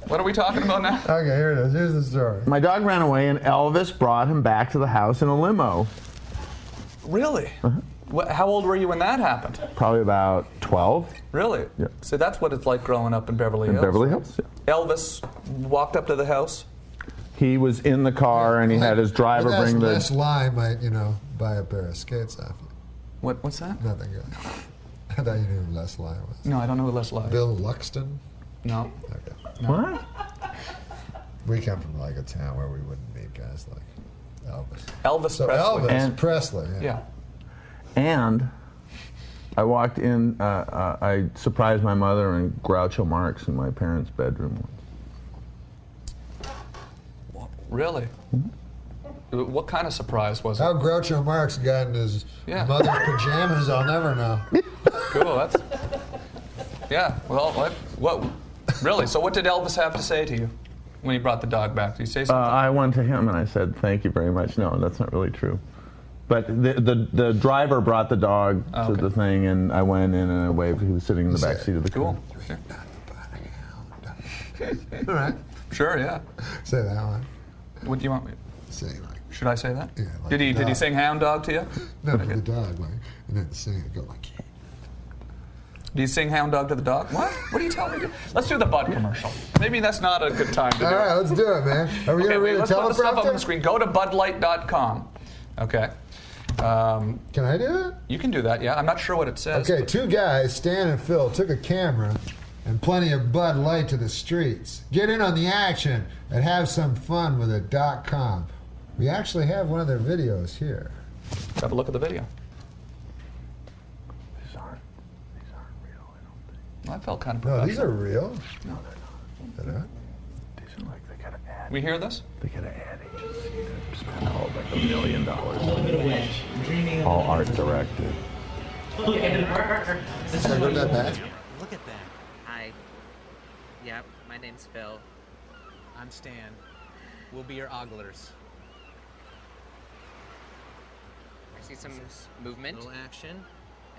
What are we talking about now? Okay, here it is. Here's the story. My dog ran away, and Elvis brought him back to the house in a limo. Really? How old were you when that happened? Probably about 12. Really? Yeah. So that's what it's like growing up in Beverly Hills. In Beverly Hills, yeah. Elvis walked up to the house. He was in the car, and he had his driver bring the... Last lie might, you know, buy a pair of skates off you. What's that? Nothing good. I thought you knew who Les Lye was. No, I don't know who Les Lye is. Bill Luxton? No. Okay. No. What? We come from, like, a town where we wouldn't meet guys like Elvis. Elvis Presley. And I walked in, I surprised my mother in Groucho Marx in my parents' bedroom. Really? Mm-hmm. What kind of surprise was it? How Groucho Marx got in his mother's pajamas, I'll never know. Cool. That's. Yeah. Well, what? Really? So what did Elvis have to say to you when he brought the dog back? Did he say something? I went to him and I said, "Thank you very much." No, that's not really true. But the driver brought the dog to the thing, and I went in and I waved. He was sitting in the back seat of the car. Cool. All right. Sure. Yeah. Say that one. What do you want me to say? Like, should I say that? Yeah. Like did he sing "Hound Dog" to you? No, to the dog. Like, and then sing it. Go like. Yeah. Do you sing "Hound Dog" to the dog? What? What are you telling me? Let's do the Bud commercial. Maybe that's not a good time to do it. All right. Let's do it, man. Are we gonna read the teleprompter? Let's put the stuff up on the screen. Go to budlight.com. Okay. Can I do that? You can do that, yeah. I'm not sure what it says. Okay, two guys, Stan and Phil, took a camera and plenty of Bud Light to the streets. Get in on the action and have some fun with it.com. We actually have one of their videos here. Have a look at the video. These aren't real, I don't think. Well, I felt kind of professional. No, these are real. No, they're not. They're not? These are like, they got an ad. We hear this? They got an ad agency that spent like $1 million. All art directed. Look at her. Can I go that back? Look at that. Hi. Yep, my name's Phil. I'm Stan. We'll be your oglers. I see some movement. Little action.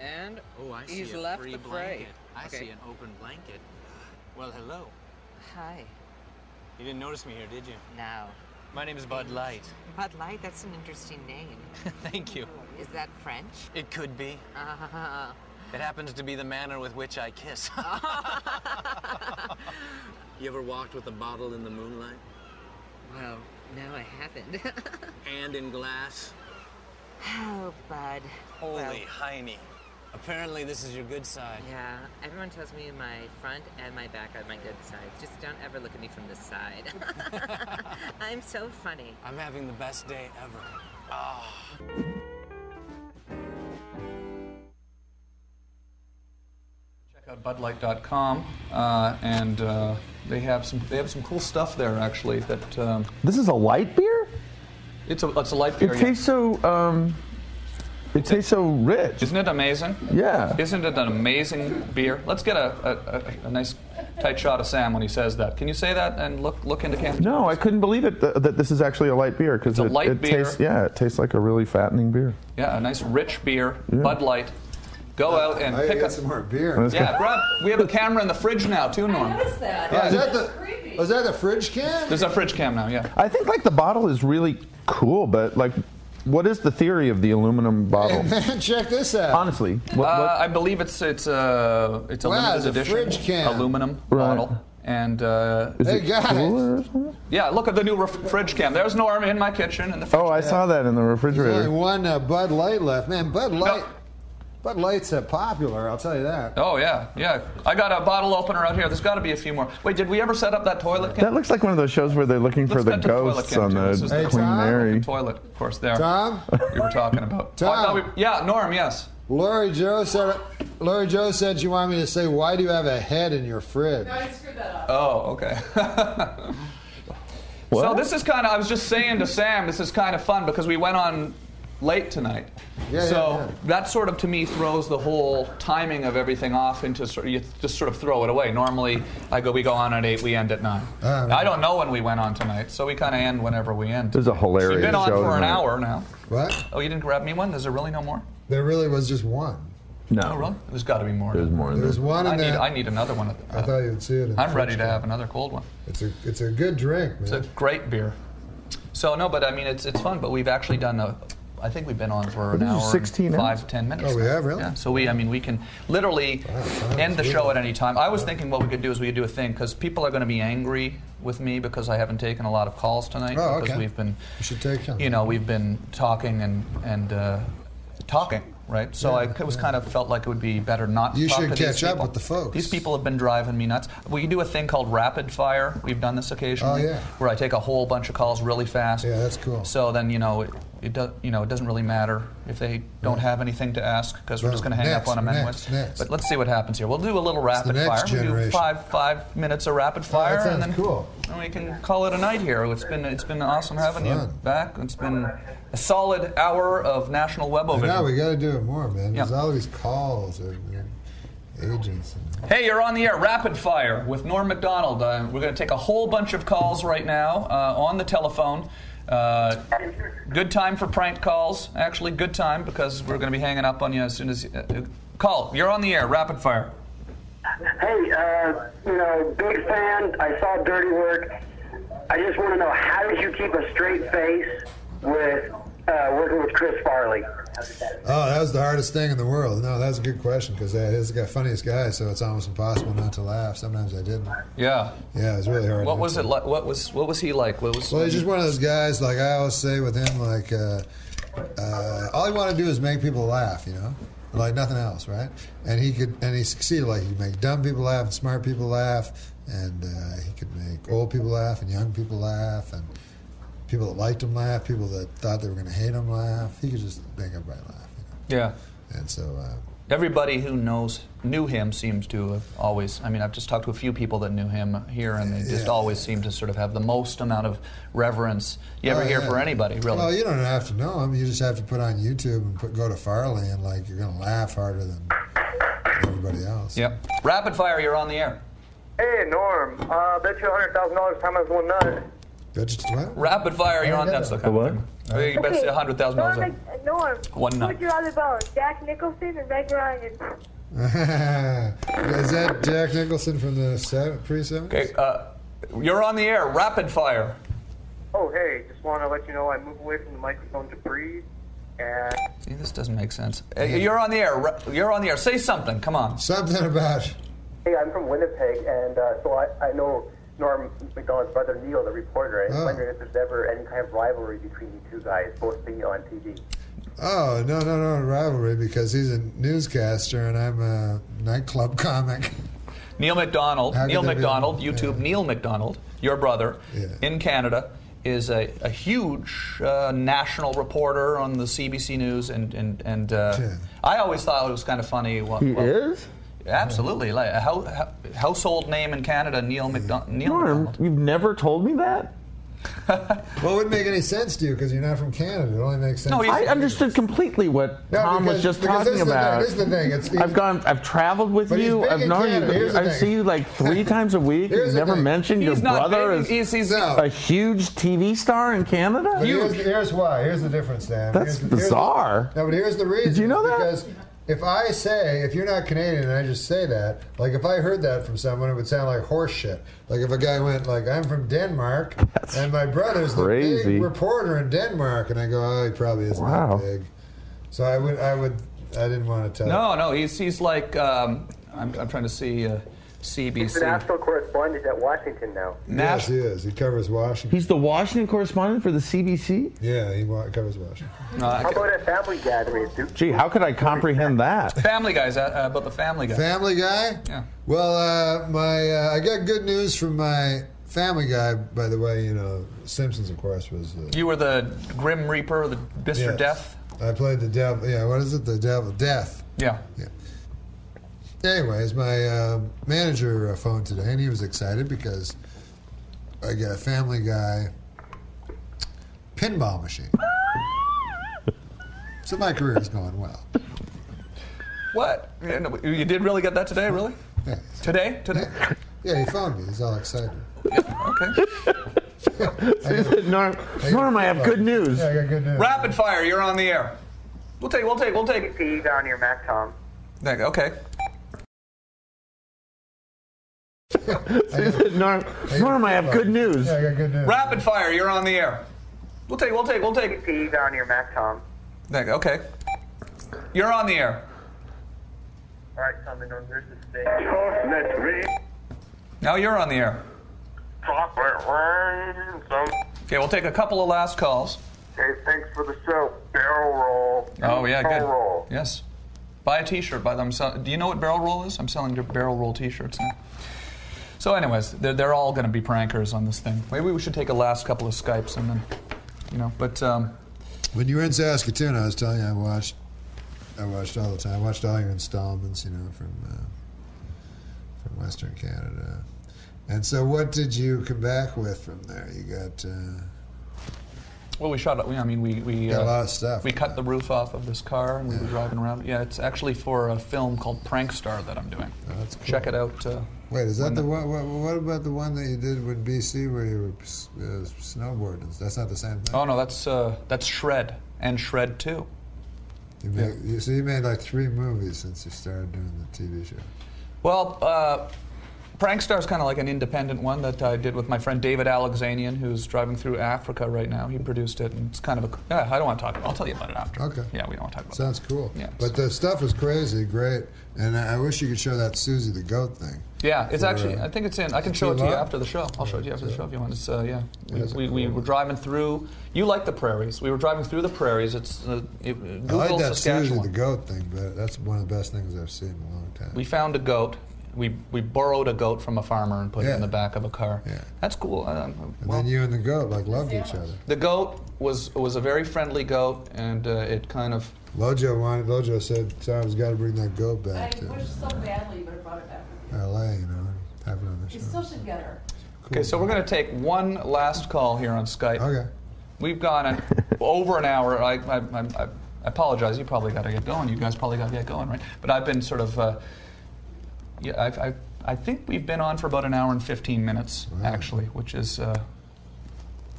And I see he's left the prey. I see an open blanket. Well, hello. Hi. You didn't notice me here, did you? No. My name is Bud Light. Bud Light? That's an interesting name. Thank you. Is that French? It could be. It happens to be the manner with which I kiss. You ever walked with a bottle in the moonlight? Well, no, I haven't. And in glass? Oh, Bud. Holy heiny. Apparently this is your good side. Yeah, everyone tells me my front and my back are my good sides. Just don't ever look at me from this side. I'm so funny. I'm having the best day ever. Ah. Check out budlight.com, and they have some cool stuff there actually. That this is a light beer. It's a light beer. It tastes so. It tastes so rich. Isn't it amazing? Yeah. Isn't it an amazing beer? Let's get a nice tight shot of Sam when he says that. Can you say that and look into camera? No, I couldn't believe it that this is actually a light beer. It's a light beer. It tastes like a really fattening beer. Yeah, a nice rich beer, Bud Light. Go out and pick up some more beer. Yeah, grab. We have a camera in the fridge now, too, Norm. What is that? Yeah, is that the fridge cam? There's a fridge cam now, yeah. I think like the bottle is really cool, but like. What is the theory of the aluminum bottle? Check this out. Honestly, what? I believe it's a limited edition fridge can. Aluminum bottle, and they got it. Yeah, look at the new fridge cam. There's Norm in my kitchen in the fridge. Oh, I saw that in the refrigerator. There's only one Bud Light left, man. Bud Light's popular, I'll tell you that. Oh, yeah. I got a bottle opener out here. There's got to be a few more. Wait, did we ever set up that toilet can? That looks like one of those shows where they're looking for the ghosts on the Queen Mary. Toilet, of course, there. Tom? You were talking about. Tom? Oh, Norm, yes. Lori Jo said she wanted me to say, why do you have a head in your fridge? No, you screwed that up. Oh, okay. So this is kind of, I was just saying to Sam, this is kind of fun because we went on late tonight. Yeah, that sort of, to me, throws the whole timing of everything off into sort of, you just sort of throw it away. Normally, we go on at 8, we end at 9. I don't know when we went on tonight, so we kind of end whenever we end. There's a hilarious show. You've been on for an hour now. What? Oh, you didn't grab me one? Is there really no more? There really was just one. No. Oh, really? There's got to be more. There's more. There's one in there. I need another one. I thought you'd see it. I'm ready to have another cold one. It's a good drink, man. It's a great beer. So, no, but I mean, it's fun, but we've actually done I think we've been on for an hour, 16 five, 10 minutes. Oh, we have, really? Yeah. So we can literally end the show at any time. I was thinking what we could do is we could do a thing, because people are going to be angry with me because I haven't taken a lot of calls tonight. Oh, because we've been, you should take them. You know, we've been talking and talking, right? So I was kind of felt like it would be better not to talk to these people. You should catch up with the folks. These people have been driving me nuts. We can do a thing called rapid fire. We've done this occasionally. Where I take a whole bunch of calls really fast. Yeah, that's cool. So then, you know... it does, you know, it doesn't really matter if they don't have anything to ask, because we're just going to hang up on them anyway. But let's see what happens here. We'll do a little rapid fire. We'll do five minutes of rapid fire, and then we can call it a night here. It's been awesome having you back. It's been a solid hour of National Web Over. No, we got to do it more, man. There's all these calls. Agents. Hey, you're on the air. Rapid fire with Norm Macdonald. We're going to take a whole bunch of calls right now on the telephone. Good time for prank calls. Actually, good time, because we're going to be hanging up on you as soon as you call. You're on the air. Rapid fire. Hey, you know, big fan. I saw Dirty Work. I just want to know, how did you keep a straight face with working with Chris Farley? Oh, that was the hardest thing in the world. No, that's a good question, because he's the funniest guy, so it's almost impossible not to laugh. Sometimes I didn't. Yeah. Yeah, it was really hard. What was it like? What was he like? Well, he's just one of those guys. Like I always say with him, like all he wanted to do is make people laugh, you know, like nothing else, right? And he succeeded. Like he could make dumb people laugh and smart people laugh, and he could make old people laugh and young people laugh, and people that liked him laugh, people that thought they were going to hate him laugh. He could just make everybody laugh. You know? Yeah. And so... everybody who knew him seems to have always... I mean, I've just talked to a few people that knew him here, and they just always seem to sort of have the most amount of reverence you ever hear for anybody, really. Well, you don't have to know him. You just have to put on YouTube and go to Farley, and, like, you're going to laugh harder than everybody else. Yep. Rapid fire, you're on the air. Hey, Norm. I bet you $100,000 times one nut. Rapid fire, you're on that stuff. What? Okay. You bet it's $100,000. Norm, one night. Who's your other bones? Jack Nicholson and Meg Ryan? Is that Jack Nicholson from the pre-70s? Okay, you're on the air. Rapid fire. Oh, hey, just want to let you know I moved away from the microphone to breathe. And see, this doesn't make sense. Hey, you're on the air. You're on the air. Say something. Come on. Something about... Hey, I'm from Winnipeg, and so I know... Norm Macdonald's brother Neil, the reporter, and I wondered if there's ever any kind of rivalry between you two guys, both being on TV. Oh, no rivalry, because he's a newscaster and I'm a nightclub comic. Neil Macdonald, YouTube Neil Macdonald, your brother, in Canada, is a huge national reporter on the CBC News, and I always thought it was kind of funny. He is? Absolutely, like a household name in Canada, Neil Macdonald. You've never told me that. Well, it wouldn't make any sense to you because you're not from Canada. It only makes sense. No, I understood completely what Tom was just talking about. This is the thing. I've traveled with you. I've known you. I see you like 3 times a week. You've never mentioned your brother is a huge TV star in Canada. But here's why. Here's the difference, Dan. That's bizarre. No, but here's the reason. Did you know that? Because if you're not Canadian and I just say that, like if I heard that from someone, it would sound like horse shit. Like if a guy went like, I'm from Denmark, and my brother's the big reporter in Denmark, and I go, oh, he probably isn't that big. So I didn't want to tell him. No, he's like, I'm trying to see... CBC. He's the national correspondent at Washington now. Yes, he is. He covers Washington. He's the Washington correspondent for the CBC? Yeah, he covers Washington. How about a family gathering? Gee, how could I comprehend that? Family Guy's about the Family Guy. Family Guy? Yeah. Well, I got good news from my Family Guy, by the way. You know, Simpsons, of course, was... You were the Grim Reaper, the Mr. Death? I played the devil. Yeah, what is it? The devil. Death. Yeah. Anyways, my manager phoned today, and he was excited because I got a Family Guy pinball machine. So my career is going well. What? You did really get that today, really? Yeah. Today? Yeah, he phoned me. He's all excited. Okay. Norm, I have good news. Yeah, I got good news. Rapid fire, you're on the air. We'll take. You got on your Mac, Tom. Okay. Norm, I have good news. Yeah, I got good news. Rapid fire, you're on the air. We'll take. You down your Mac, Tom. Okay. You're on the air. All right, Tom, and Norm, here's the stage. Now you're on the air. Okay, we'll take a couple of last calls. Hey, thanks for the show. Barrel roll. Oh, yeah, good. Barrel roll. Yes. Buy a T-shirt. Do you know what barrel roll is? I'm selling barrel roll T-shirts now. So anyways, they're all going to be prankers on this thing. Maybe we should take a last couple of Skypes and then, you know. But When you were in Saskatoon, I was telling you, I watched all the time. I watched all your installments, you know, from Western Canada. And so, what did you come back with from there? You got. Well, we shot. I mean, we got a lot of stuff. We cut the roof off of this car, and we were driving around. Yeah, it's actually for a film called Prank Star that I'm doing. Oh, that's cool. Check it out. Wait, is that the one? What about the one that you did with BC where you were snowboarding? That's not the same thing. Oh no, that's Shred and Shred 2. You made, so you made like 3 movies since you started doing the TV show. Well, Prank Star's kind of like an independent one that I did with my friend David Alexanian, who's driving through Africa right now. He produced it, and it's kind of a... I don't want to talk about it. I'll tell you about it after. Okay. Yeah, we don't want to talk about it. Sounds cool. Yeah, but the stuff is crazy, great, and I wish you could show that Susie the Goat thing. Yeah, it's actually... I think it's in... I can show it to you after the show. I'll show it to you after the show if you want. It's, yeah. We were driving through... You like the prairies. We were driving through the prairies. It's... Google I like that Susie the Goat thing, but that's one of the best things I've seen in a long time. We found a goat. We borrowed a goat from a farmer and put it in the back of a car. Yeah. That's cool. And then you and the goat loved each other. The goat was a very friendly goat, and it kind of... Lojo said, Tom's got to bring that goat back. I wished so badly, but I brought it back from L.A., you know, have it on the show. You still should get her. Cool. Okay, so we're going to take one last call here on Skype. Okay. We've gone over an hour. I apologize. You probably got to get going. You guys probably got to get going, right? But I've been sort of... Yeah, I think we've been on for about an hour and 15 minutes, actually, which is... a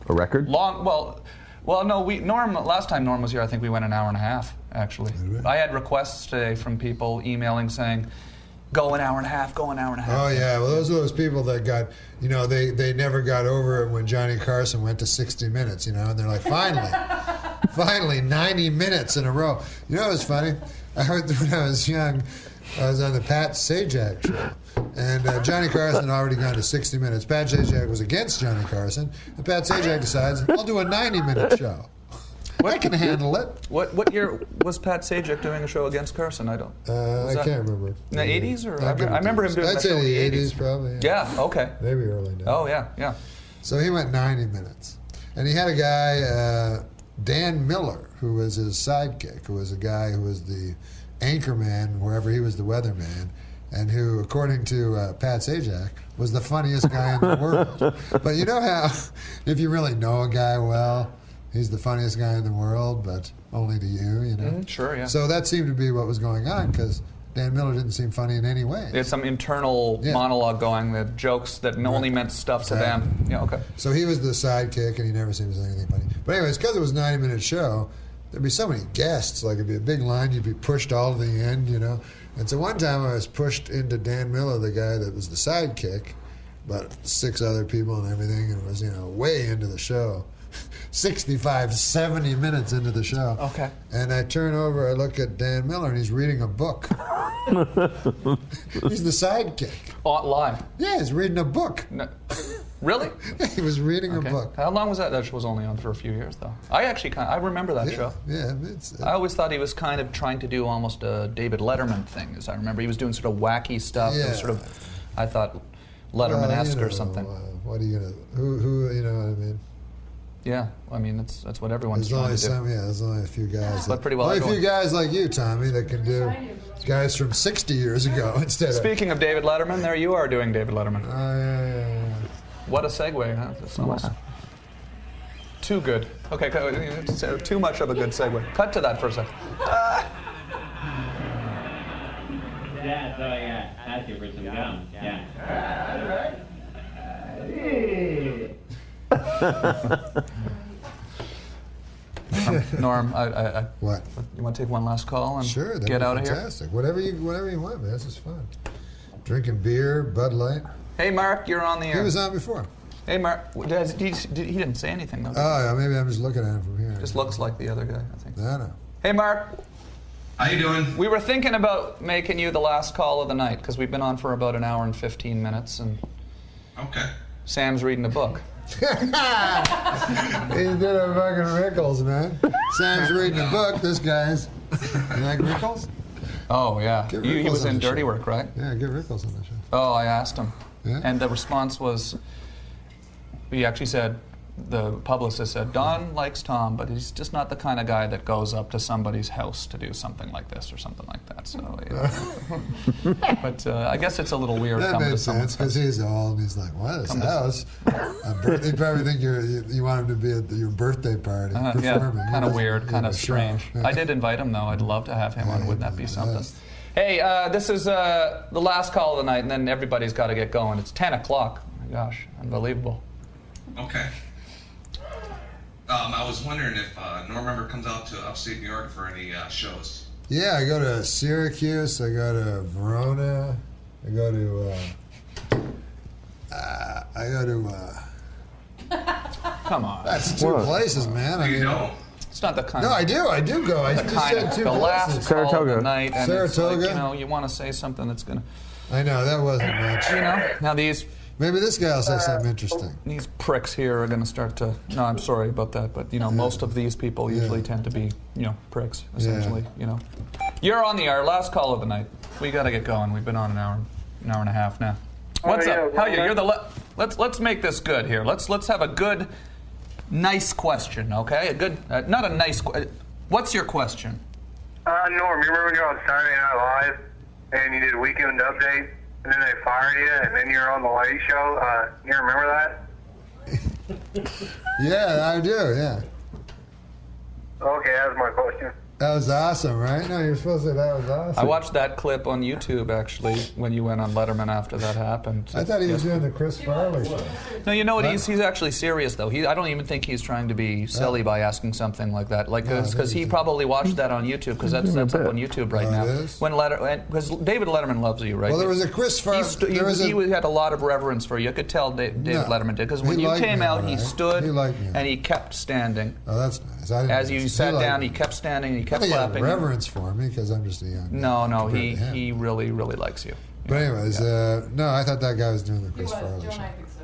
record? Long. Well, no, last time Norm was here, I think we went an hour and a half, actually. I had requests today from people emailing saying, go an hour and a half, go an hour and a half. Oh, yeah, well, those are those people that got, you know, they never got over it when Johnny Carson went to 60 minutes, you know, and they're like, finally, 90 minutes in a row. You know what was funny? I heard when I was young... I was on the Pat Sajak show, and Johnny Carson had already gone to 60 minutes. Pat Sajak was against Johnny Carson, and Pat Sajak decides, I'll do a 90-minute show. I can handle it. What year was Pat Sajak doing a show against Carson? I don't... I can't remember. In the 80s? Or I remember him doing that show in the 80s, probably. Yeah, okay. Maybe early 90s. Oh, yeah. So he went 90 minutes. And he had a guy, Dan Miller, who was his sidekick, who was a guy who was the... anchorman, wherever he was the weatherman, and who, according to Pat Sajak, was the funniest guy in the world. But you know how, if you really know a guy well, he's the funniest guy in the world, but only to you, you know? Sure, yeah. So that seemed to be what was going on, because Dan Miller didn't seem funny in any way. They had some internal monologue going, the jokes that only meant stuff to them. Yeah, okay. So he was the sidekick, and he never seemed to say anything funny. But anyways, because it was a 90-minute show, there'd be so many guests, like it'd be a big line, you'd be pushed all to the end, you know. And so one time I was pushed into Dan Miller, the guy that was the sidekick, but 6 other people and everything, and it was, you know, way into the show. 65, 70 minutes into the show. Okay. And I turn over, I look at Dan Miller, and he's reading a book. He's the sidekick. Live? Yeah, he's reading a book. No. Really? He was reading a book. How long was that? That show was only on for a few years, though. I actually I remember that show. Yeah, I always thought he was kind of trying to do almost a David Letterman thing, as I remember. He was doing sort of wacky stuff. Yeah. It was sort of, I thought, Letterman-esque or something. What are you gonna? Who? You know what I mean? Yeah, I mean that's what everyone's trying to do. There's only a few guys. But pretty well. Only a few guys like you, Tommy, that can do guys from 60 years ago instead. Speaking of David Letterman, there you are doing David Letterman. Oh yeah. What a segue, huh? That's almost too good. Okay, too much of a good segue. Cut to that for a second. Yeah, so I asked you for some gum. Yeah. Hey. Norm, what? You want to take one last call and sure, get out of here? Fantastic. Whatever you want, man. This is fun. Drinking beer, Bud Light. Hey, Mark, you're on the air. He was on before. Hey, Mark. He didn't say anything, though. Oh, yeah, maybe I'm just looking at him from here. Just looks like the other guy, I think. No. Hey, Mark. How you doing? We were thinking about making you the last call of the night because we've been on for about an hour and 15 minutes, and okay. Sam's reading a book. He did a fucking Rickles, man. Sam's reading a book. This guy's. You like Rickles? Oh yeah. He was in Dirty Work, right? Yeah, get Rickles on the show. Oh, I asked him, and the response was, he actually said, the publicist said, Don likes Tom, but he's just not the kind of guy that goes up to somebody's house to do something like this or something like that. So, yeah. But I guess it's a little weird. That makes sense, because he's old and he's like, what is this house? They probably think you want him to be at your birthday party performing. Yeah, kind of weird, kind of strange. Yeah. I did invite him, though. I'd love to have him on. Wouldn't that be something? Hey, this is the last call of the night, and then everybody's got to get going. It's 10 o'clock. Oh, my gosh, unbelievable. Okay. I was wondering if Norm ever comes out to upstate New York for any shows. Yeah, I go to Syracuse, I go to Verona, I go to come on. That's two places, man. You don't. It's not the kind. No, I do go. I just said two places. The last call of the night, and Saratoga. It's like, you know, you want to say something that's gonna. I know that wasn't much. You know, now these. Maybe this guy will say something interesting. These pricks here are going to start to... No, I'm sorry about that, but, you know, most of these people usually tend to be, you know, pricks, essentially, you know. You're on the air. Last call of the night. We got to get going. We've been on an hour and a half now. What's up? How are you? You're the... Let's make this good here. Let's have a good, nice question, okay? A good... not a nice... What's your question? Norm, you remember when you were on Saturday Night Live and you did a Weekend Update? And then they fired you, and then you're on the late show. You remember that? Yeah, I do, yeah. Okay, that was my question. That was awesome, right? No, you're supposed to say that was awesome. I watched that clip on YouTube, actually, when you went on Letterman after that happened. I thought he was doing the Chris Farley show. No, you know what? He's actually serious, though. I don't even think he's trying to be silly by asking something like that. Like, because he probably watched that on YouTube, because that's up on YouTube right now. Because David Letterman loves you, right? Well, there was a Chris Farley. He had a lot of reverence for you. You could tell David Letterman did, because when you came out, he stood and he kept standing. Oh, that's nice. As you sat down, he kept standing and he kept clapping. Reverence for me because I'm just a young man. No, he really, really likes you. But anyways, no, I thought that guy was doing the Chris Farley show. I think so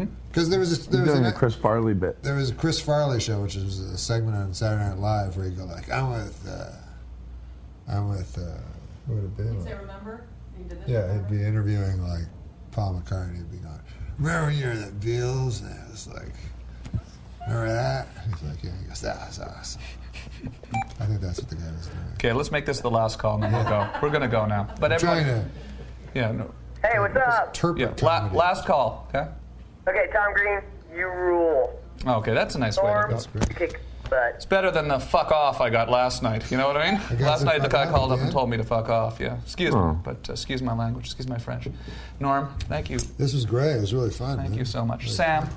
too. Because there was a Chris Farley bit. There was a Chris Farley show, which is a segment on Saturday Night Live where you go like, who would it be? He'd say, remember? He did this he'd be interviewing like Paul McCartney. He'd be going, remember when you were the Beatles? And I was like, remember that? He's like, yeah. He goes, that was awesome. I think that's what the guy was doing. Okay, let's make this the last call, and then we'll go. We're going to go now. But everyone, hey, what's up? Last call, okay? Okay, Tom Green, you rule. Okay, that's a nice way to go. Kick butt. It's better than the fuck off I got last night. You know what I mean? Last night the guy called up and told me to fuck off, yeah. Excuse me, but excuse my language, excuse my French. Norm, thank you. This was great. It was really fun. Thank you so much. Sam,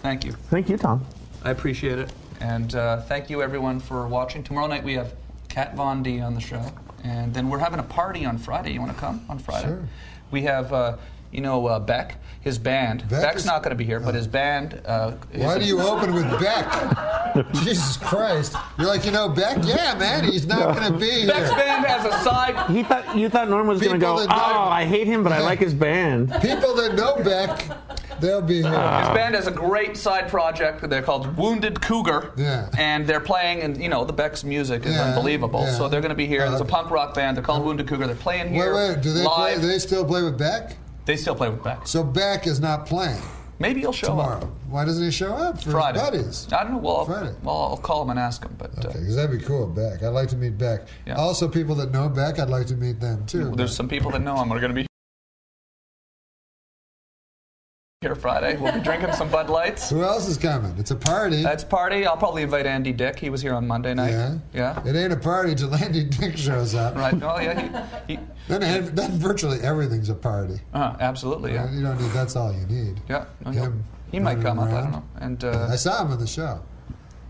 thank you. Thank you, Tom. I appreciate it. And thank you, everyone, for watching. Tomorrow night we have Kat Von D on the show. And then we're having a party on Friday. You want to come on Friday? Sure. We have, Beck, his band. Beck's not going to be here, but his band... why do you open with Beck? Jesus Christ. You're like, you know, Beck? Yeah, man, he's not going to be here. Beck's band has a side... You thought Norm was going to go, I hate him, but I like his band. People that know Beck... They'll be here. His band has a great side project. They're called Wounded Cougar. Yeah. And they're playing, and you know, the Beck's music is unbelievable. Yeah. So they're going to be here. There's a punk rock band. They're called Wounded Cougar. They're playing here. Wait. Do they still play with Beck? They still play with Beck. So Beck is not playing. Maybe he'll show up tomorrow. Why doesn't he show up for Friday? His buddies? I don't know. Well, I'll call him and ask him. But okay, because that'd be cool, Beck. I'd like to meet Beck. Yeah. Also, people that know Beck, I'd like to meet them too. Well, there's some people that know him. We're going to be here Friday. We'll be drinking some Bud Lights. Who else is coming? It's a party. It's a party. I'll probably invite Andy Dick. He was here on Monday night. Yeah. It ain't a party till Andy Dick shows up. Right. Oh, yeah. Then virtually everything's a party. Absolutely, yeah. You don't need... That's all you need. Yeah. He might come up. I don't know. And I saw him on the show.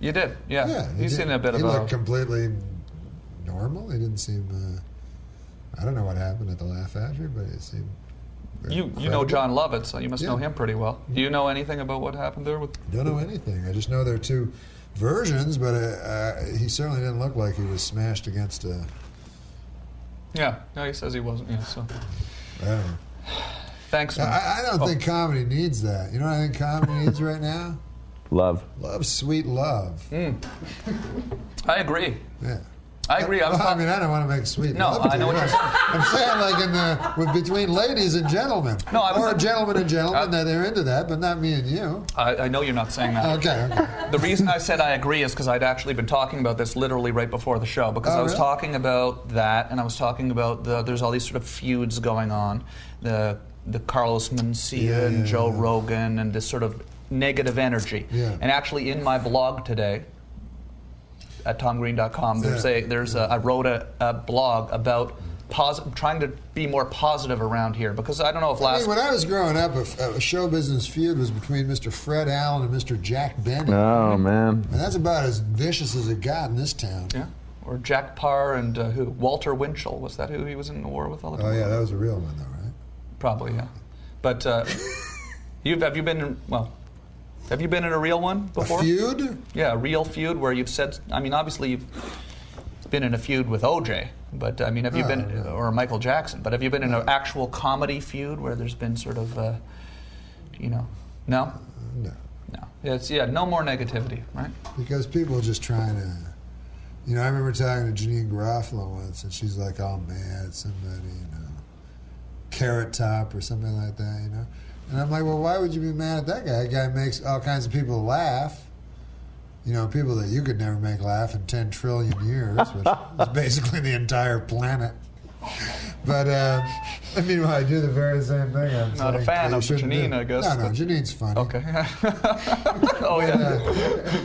You did? Yeah. He's in a bit of a... He looked completely normal. He didn't seem... I don't know what happened at the Laugh Factory, but it seemed... You know John Lovett, so you must know him pretty well. Do you know anything about what happened there? Don't know anything. I just know there are two versions, but he certainly didn't look like he was smashed against a... Yeah, no, he says he wasn't, so... I don't know. Thanks. I don't think comedy needs that. You know what I think comedy needs right now? Love. Love, sweet love. I agree. Yeah. I agree. I mean, I don't want to make sweet love. No, I know what you're saying. I'm saying, like, between ladies and gentlemen. No, or a gentleman and gentleman, they're into that, but not me and you. I know you're not saying that. Okay. The reason I said I agree is because I'd actually been talking about this literally right before the show, because I was talking about that, and I was talking about there's all these sort of feuds going on, the Carlos Mencia and Joe Rogan, and this sort of negative energy. Yeah. And actually, in my blog today, at TomGreen.com, I wrote a blog about trying to be more positive around here, because I don't know if when I was growing up, a show business feud was between Mr. Fred Allen and Mr. Jack Benny. Oh, man. And that's about as vicious as it got in this town. Yeah. Or Jack Parr and Walter Winchell. Was that who he was in the war with all the time? Oh, yeah, that was a real one, though, right? Probably, yeah. But have you been in a real one before? A feud? Yeah, a real feud where you've said... I mean, obviously, you've been in a feud with O.J., but, I mean, have you been... No. Or Michael Jackson, but have you been in an actual comedy feud where there's been sort of, you know... No? No. No. No more negativity, right? Because people are just trying to... You know, I remember talking to Janine Garofalo once, and she's like, all mad at somebody, you know, Carrot Top or something like that, you know? And I'm like, well, why would you be mad at that guy? That guy makes all kinds of people laugh. You know, people that you could never make laugh in 10 trillion years, which is basically the entire planet. But, I mean, I do the very same thing. I'm not a fan of Janine, I guess. No, Janine's funny. Okay. Oh, yeah.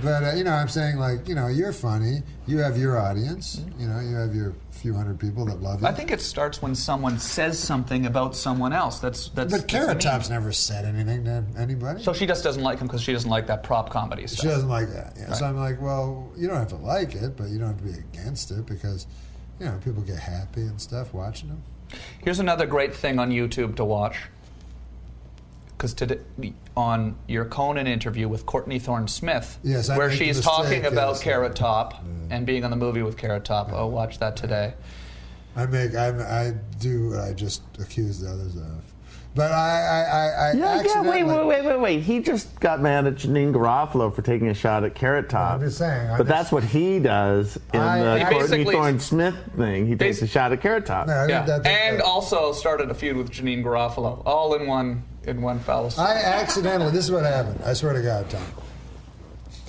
But, you know, I'm saying, like, you know, you're funny. You have your audience. Mm-hmm. You know, you have your... few hundred people that love you. I think it starts when someone says something about someone else. But Carrot Top's never said anything to anybody. So she just doesn't like him because she doesn't like that prop comedy stuff. She doesn't like that. Yeah. Right. So I'm like, well, you don't have to like it, but you don't have to be against it because, you know, people get happy and stuff watching them. Here's another great thing on YouTube to watch. Because today, on your Conan interview with Courtney Thorne Smith, where she's talking about Carrot Top and being on the movie with Carrot Top, oh, watch that today. I do what I just accused the others of. But wait. He just got mad at Janine Garofalo for taking a shot at Carrot Top. I'm just saying. But that's what he does in the Courtney Thorne Smith thing. He takes a shot at Carrot Top. No, and also started a feud with Janine Garofalo, all in one. In one foul. This is what happened. I swear to God, Tom.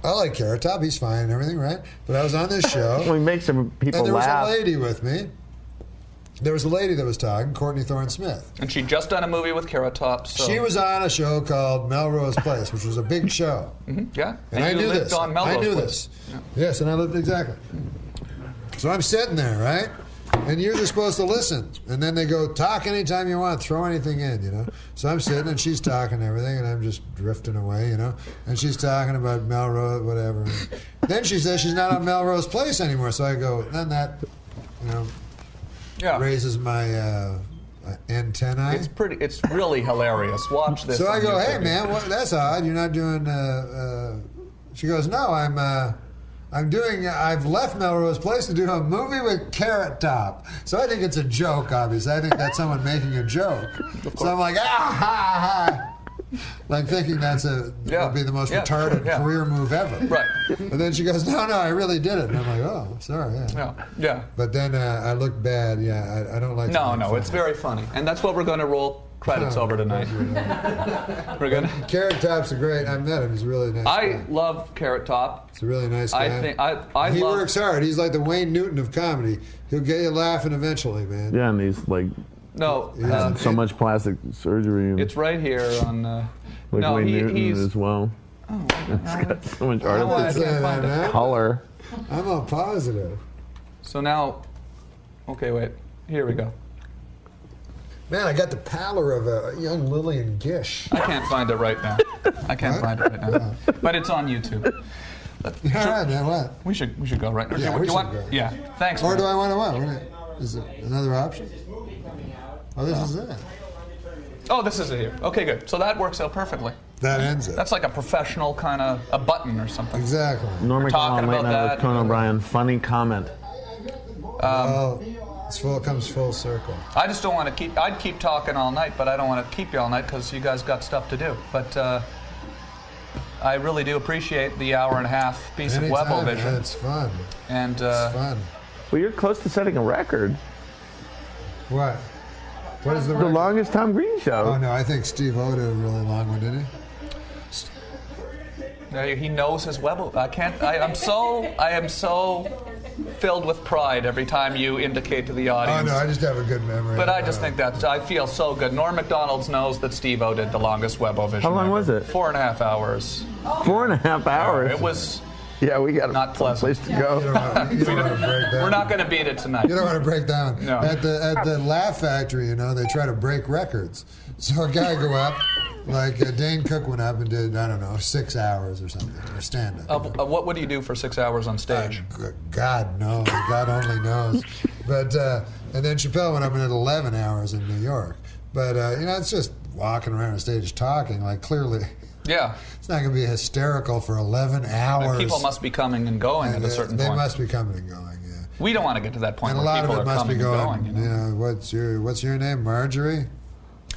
I like Carrot Top. He's fine and everything, right? But I was on this show. Well, he makes some people laugh. And there was a lady with me. There was a lady that was talking, Courtney Thorne Smith. And she'd just done a movie with Carrot Top. So. She was on a show called Melrose Place, which was a big show. Mm-hmm. Yeah. And I knew this. Yes, and I lived exactly. So I'm sitting there, right? And you're just supposed to listen. And then they go, talk anytime you want, throw anything in, you know. So I'm sitting and she's talking everything and I'm just drifting away, you know. And she's talking about Melrose, whatever. And then she says she's not on Melrose Place anymore. So I go, then that, you know, raises my antennae. It's really hilarious. Watch this. So I go, hey, man, that's odd. You're not doing, she goes, no, I've left Melrose Place to do a movie with Carrot Top. So I think it's a joke, obviously. I think that's someone making a joke. So I'm like, like thinking that's would be the most retarded career move ever. Right. And then she goes, no, I really did it. And I'm like, oh, sorry. Yeah. But then I look bad. Yeah, I don't like that. No, it's very funny. And that's what we're going to roll credits over tonight. We're gonna. Carrot Top's a great. I met him. He's a really nice guy. I love Carrot Top. He's a really nice guy. He works hard. He's like the Wayne Newton of comedy. He'll get you laughing eventually, man. Yeah, and he's like. No. So much plastic surgery. It's right here on. Like no, Wayne Newton as well. Oh. It's got so much artistic color. I'm all positive. So now, okay, wait. Here we go. Man, I got the pallor of a young Lillian Gish. I can't find it right now. But it's on YouTube. We should go right now. Yeah, yeah, thanks. Or do I want to what? Is it another option? Oh, this is it. Oh, this is it here. Okay, good. So that works out perfectly. That ends it. That's like a professional kind of a button or something. Exactly. Norm Macdonald late night with Conan O'Brien. Funny comment. It comes full circle. I just don't want to keep... I'd keep talking all night, but I don't want to keep you all night because you guys got stuff to do. But I really do appreciate the hour and a half piece of Webble Vision. It's fun. And, it's fun. Well, you're close to setting a record. What? What is the record? The longest Tom Green show. Oh, no, I think Steve O did a really long one, didn't he? He knows his Webble. I can't. I am so filled with pride every time you indicate to the audience. Oh, no, I just have a good memory. But I just think that I feel so good. Norm Macdonald's knows that Steve-O did the longest Webble-vision. How long ever. Was it? 4.5 hours. Oh. 4.5 hours? It was we got not pleasant. Place to go. You don't want to break down. We're not going to beat it tonight. You don't want to break down. No. At the Laugh Factory, you know, they try to break records. So a guy go up. Like Dane Cook went up and did, I don't know, 6 hours or something, or stand-up. What would you do for 6 hours on stage? God knows. God only knows. But and then Chappelle went up and did 11 hours in New York. But, you know, it's just walking around on stage talking, like, clearly. Yeah. It's not going to be hysterical for 11 hours. And people must be coming and going at a certain point. They must be coming and going, yeah. We don't want to get to that point where people are coming and going. You know, what's your name, Marjorie?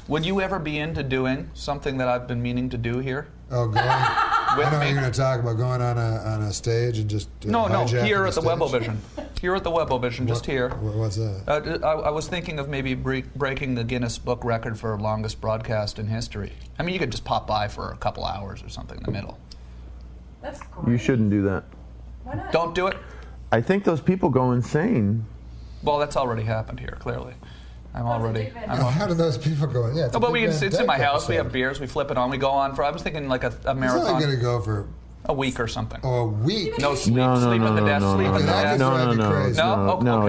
Would you ever be into doing something that I've been meaning to do here? Oh, going. I know you're going to talk about going on a stage and just no, here at the Webble-Vision. Here at the Webble-Vision, just here. What's that? I was thinking of maybe breaking the Guinness Book record for longest broadcast in history. I mean, you could just pop by for a couple hours or something in the middle. That's great. You shouldn't do that. Why not? Don't do it. I think those people go insane. Well, that's already happened here, clearly. How do those people go? Yeah, but it's in my house. We have beers. We flip it on. We go on for. I was thinking like a marathon. It's only going to go for a week or something. Oh, a week? No sleep. Sleep at the desk. Sleep at the desk. No,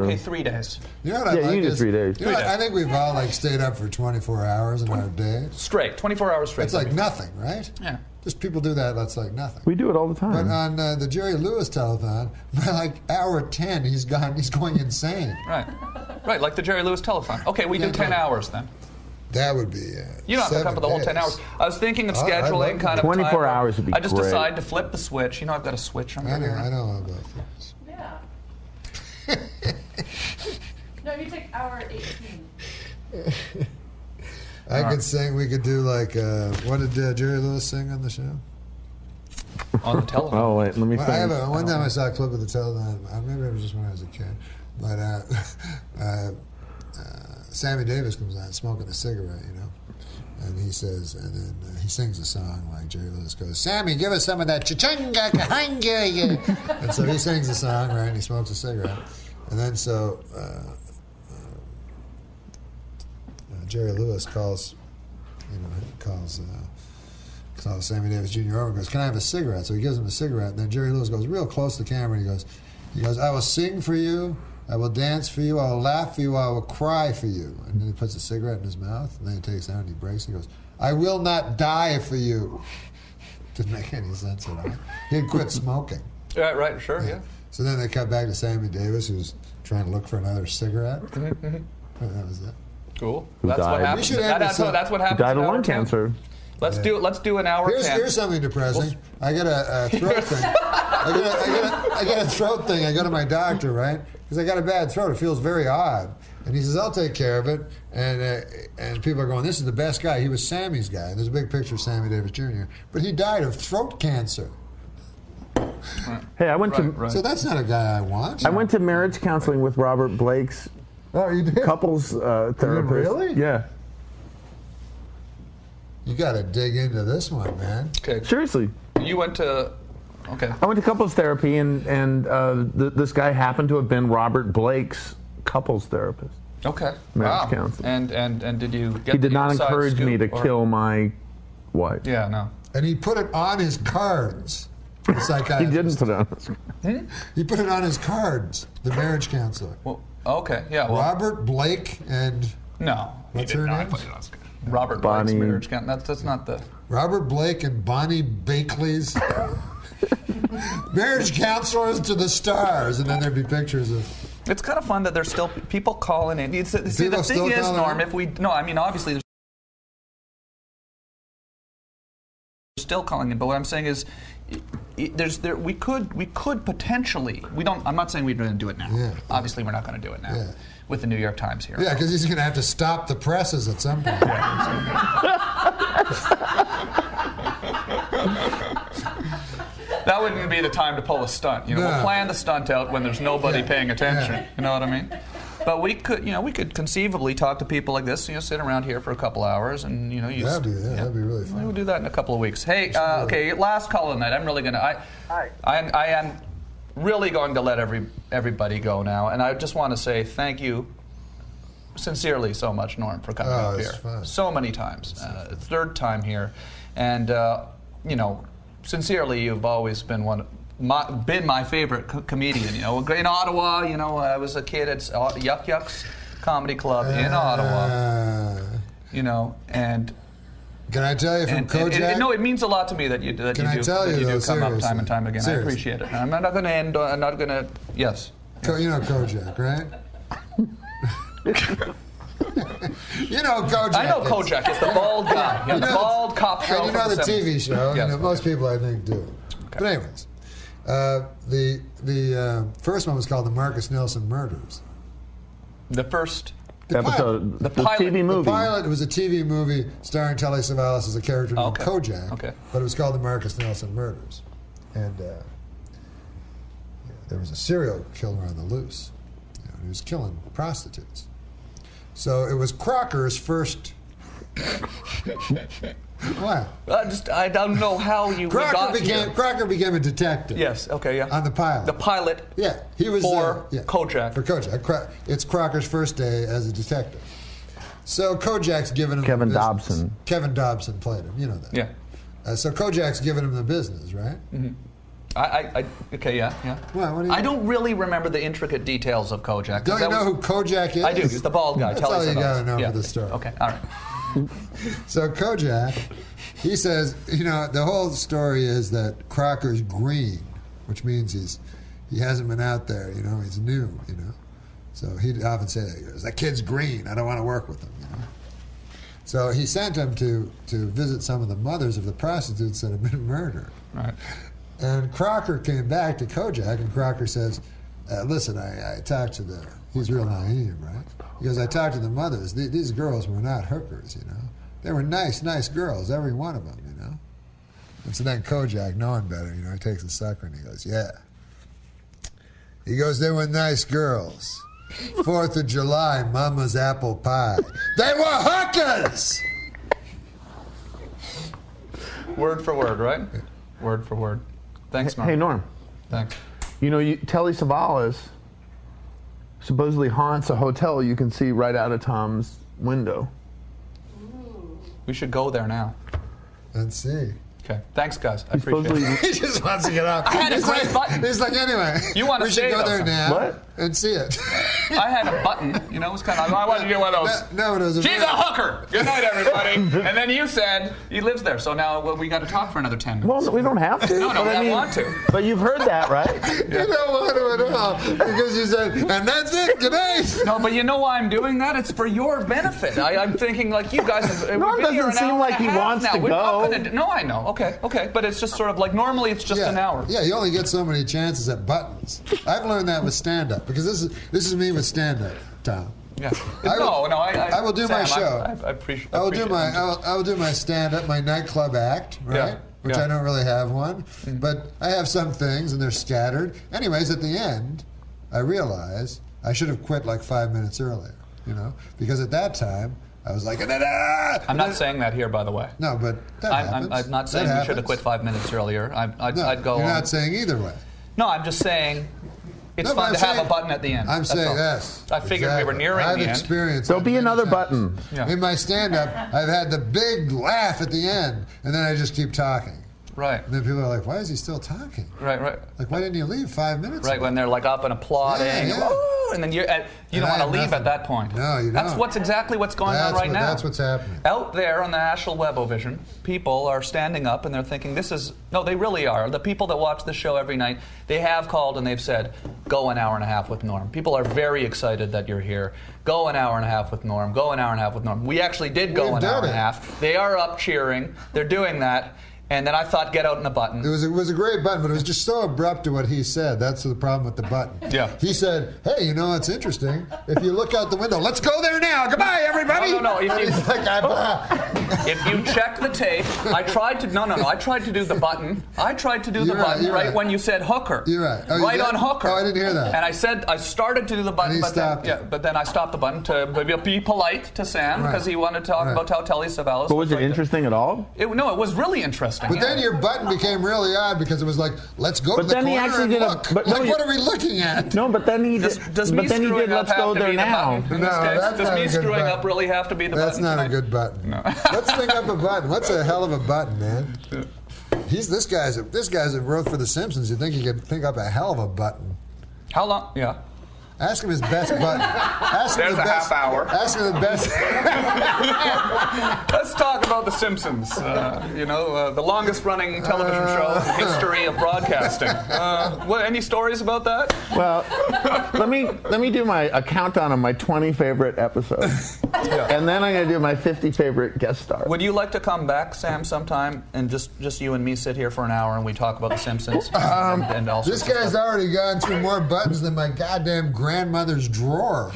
okay, 3 days. You know what I like? You do 3 days. You know, I think we've all like stayed up for 24 hours in our day. Straight. 24 hours straight. It's like nothing, right? Yeah. Just people do that. That's like nothing. We do it all the time. But on the Jerry Lewis telethon, by like hour 10, he's gone. He's going insane. Right, right. Like the Jerry Lewis telethon. Okay, we do 10 hours then. That would be. You don't have to come for the whole 10 hours. I was thinking of scheduling kind of 24 hours would be great. I just decide to flip the switch. You know, I've got a switch. I know about this. Yeah. No, you take hour 18. I could sing. We could do like what did Jerry Lewis sing on the show? On the television. Oh wait, let me. Well, one time I saw a clip of the television. Maybe it was just when I was a kid. But Sammy Davis comes on smoking a cigarette, you know, and he says, and then he sings a song like Jerry Lewis goes, "Sammy, give us some of that chichanga kahanga." And so he sings a song, right? And he smokes a cigarette, and then so. Jerry Lewis calls Sammy Davis Jr. over and goes, "Can I have a cigarette?" So he gives him a cigarette, and then Jerry Lewis goes real close to the camera, and he goes, "I will sing for you, I will dance for you, I will laugh for you, I will cry for you." And then he puts a cigarette in his mouth, and then he takes it out and he breaks it and he goes, "I will not die for you." Didn't make any sense at all. He had quit smoking. Right, sure, yeah. So then they cut back to Sammy Davis, who's trying to look for another cigarette. That was it. Cool. That's what happens. That's what happens. Died of lung cancer. Let's do an hour. Here's something depressing. I got a throat thing. I got a throat thing. I go to my doctor, right? Because I got a bad throat. It feels very odd. And he says, "I'll take care of it." And people are going, "This is the best guy." He was Sammy's guy. And there's a big picture of Sammy Davis Jr. But he died of throat cancer. Hey, I went to. So that's not a guy I want. I went to marriage counseling with Robert Blake's. Oh, you did? Couples therapist. Really? Yeah. You got to dig into this one, man. Okay. Seriously. You went to... Okay. I went to couples therapy, and this guy happened to have been Robert Blake's couples therapist. Okay. Marriage counselor. And did you get... He did not encourage me to kill my wife. Yeah, no. And he put it on his cards. The psychiatrist. He didn't put it on his cards. He put it on his cards, the marriage counselor. Well... Okay. Yeah. Well, Robert Blake and what's her name? Robert Blake's marriage count. That's not the Robert Blake and Bonnie Bakley's marriage counselors to the stars, and then there'd be pictures of. It's kind of fun that there's still people calling in. See, the thing is, Norm, if we I mean, obviously there's still calling in, but what I'm saying is. We could potentially I'm not saying we're going to do it now. Yeah, obviously, we're not going to do it now with the New York Times here. Yeah, because he's going to have to stop the presses at some point. That wouldn't be the time to pull a stunt. You know, we'll plan the stunt out when there's nobody paying attention. Yeah. You know what I mean? But we could, you know, we could conceivably talk to people like this. You know, sit around here for a couple hours, and you know, you. That'd be really fun. We'll do that in a couple of weeks. Hey, okay, last call of the night. I'm really gonna. I am really going to let everybody go now, and I just want to say thank you. Sincerely, so much, Norm, for coming up here. Fun. So many times, third time here, and you know, sincerely, you've always been my favorite comedian. You know, in Ottawa, you know, I was a kid at Yuck Yucks Comedy Club in Ottawa. You know, and can I tell you from Kojak? No, it means a lot to me that you do come up time and time again. Seriously. I appreciate it. I'm not going to end. I'm not going to. Yes. You know Kojak, right? You know Kojak. I know Kojak. It's the bald guy. You know, the bald cop show. You know the TV show. Yes. You know, most people, I think, do. Okay. But anyways, the first one was called The Marcus Nelson Murders. The first episode. The TV movie. The pilot was a TV movie starring Telly Savalas as a character named Kojak. Okay. But it was called The Marcus Nelson Murders. And there was a serial killer on the loose. You know, he was killing prostitutes. So it was Crocker's first. What? I don't know how you got here. Crocker became a detective. Yes. Okay. Yeah. On the pilot. The pilot. Yeah. He was for Kojak. For Kojak. It's Crocker's first day as a detective. So Kojak's given him. Kevin Dobson. Kevin Dobson played him. You know that. Yeah. So Kojak's given him the business, right? Mm-hmm. Okay, yeah. Well, what do you mean? Don't really remember the intricate details of Kojak. Don't you know who Kojak is? I do. He's the bald guy. That's all you got to know for the story. Okay, all right. So Kojak, he says, you know, the whole story is that Crocker's green, which means he hasn't been out there, you know, he's new, you know. So he'd often say that, he goes, that kid's green, I don't want to work with him, you know. So he sent him to visit some of the mothers of the prostitutes that had been murdered. Right. And Crocker came back to Kojak, and Crocker says, listen, I talked to the... He's real naive, right? He goes, I talked to the mothers. These girls were not hookers, you know? They were nice, nice girls, every one of them, you know? And so then Kojak, knowing better, you know, he takes a sucker and he goes, yeah. He goes, they were nice girls. 4th of July, Mama's apple pie. They were hookers! Word for word, right? Word for word. Thanks, Norm. Hey, Norm. Thanks. You know, Telly Savalas supposedly haunts a hotel you can see right out of Tom's window. Ooh. We should go there now. Let's see. Okay. Thanks, guys. I appreciate it. He just wants to get off. I had a great button. He's like, anyway, you want to we should go there now and see it. I had a button. You know, it was kind of, I wanted to get one of those. No, it was a She's a hooker. Good night, everybody. And then you said he lives there, so now we got to talk for another 10 minutes. Well, we don't have to. No, I want to. But you've heard that, right? You don't want to at all because you said, and that's it. Good night. No, but you know why I'm doing that? It's for your benefit. I'm thinking like you guys. Norm doesn't seem like he wants to go. No, I know. Okay, but it's just sort of like normally it's just an hour. Yeah, you only get so many chances at buttons. I've learned that with stand-up because this is me with stand-up, Tom. Yeah. I will do my show. I appreciate. I will do my stand-up, my nightclub act, right? Yeah. Which I don't really have one, but I have some things and they're scattered. Anyways, at the end, I realize I should have quit like 5 minutes earlier, you know, because at that time. I was like, I'm not saying that here, by the way. No, but that happens. I'm not saying you should have quit 5 minutes earlier. I'd go. You're not saying either way. No, I'm just saying it's fun to have a button at the end. I'm saying yes. I figured we were nearing the end. I've experienced it. There'll be another button. Yeah. In my stand-up, I've had the big laugh at the end, and then I just keep talking. Right. And then people are like, why is he still talking? Right. Like, why didn't you leave 5 minutes ago? Right, when they're like up and applauding. Yeah. Woo! And then you don't want to leave at that point. No, you don't. That's exactly what's going on right now. That's what's happening. Out there on the Ashel Webovision, people are standing up and they're thinking, they really are. The people that watch the show every night, they have called and they've said, go an hour and a half with Norm. People are very excited that you're here. Go an hour and a half with Norm. Go an hour and a half with Norm. We actually did go an hour and a half. They are up cheering. They're doing that. And then I thought, get out in the button. It was a great button, but it was just so abrupt to what he said. That's the problem with the button. Yeah. He said, hey, you know, it's interesting. If you look out the window, let's go there now. Goodbye, everybody. No. He's like, If you check the tape, I tried to, no, I tried to do the button. I tried to do the button right when you said hooker. You're right. Right on hooker. Oh, I didn't hear that. And I said, I started to do the button, but then I stopped the button to be polite to Sam, because he wanted to talk about Tautelli Savalas. But was it interesting at all? No, it was really interesting. But then your button became really odd, because it was like, let's go to the corner and look. Like, what are we looking at? No, but then he did let's go there now. Does me screwing up really have to be the button? That's not a good button. No. Let's think up a button. What's a hell of a button, man? This guy's a wrote for The Simpsons. You think he could think up a hell of a button? How long? Yeah. Ask him his best button. There's a half hour. Ask him the best. Let's talk about The Simpsons. The longest-running television show in the history of broadcasting. Any stories about that? Well, let me do a countdown on my 20 favorite episodes, and then I'm going to do my 50 favorite guest stars. Would you like to come back, Sam, sometime, and just you and me sit here for an hour and we talk about The Simpsons? And also this guy's already gone through more buttons than my goddamn grandmother's drawer.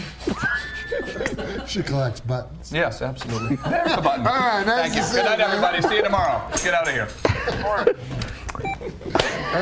She collects buttons. Yes, absolutely. There's the button. All right, nice. Thank you. Good night, everybody. See you tomorrow. Get out of here.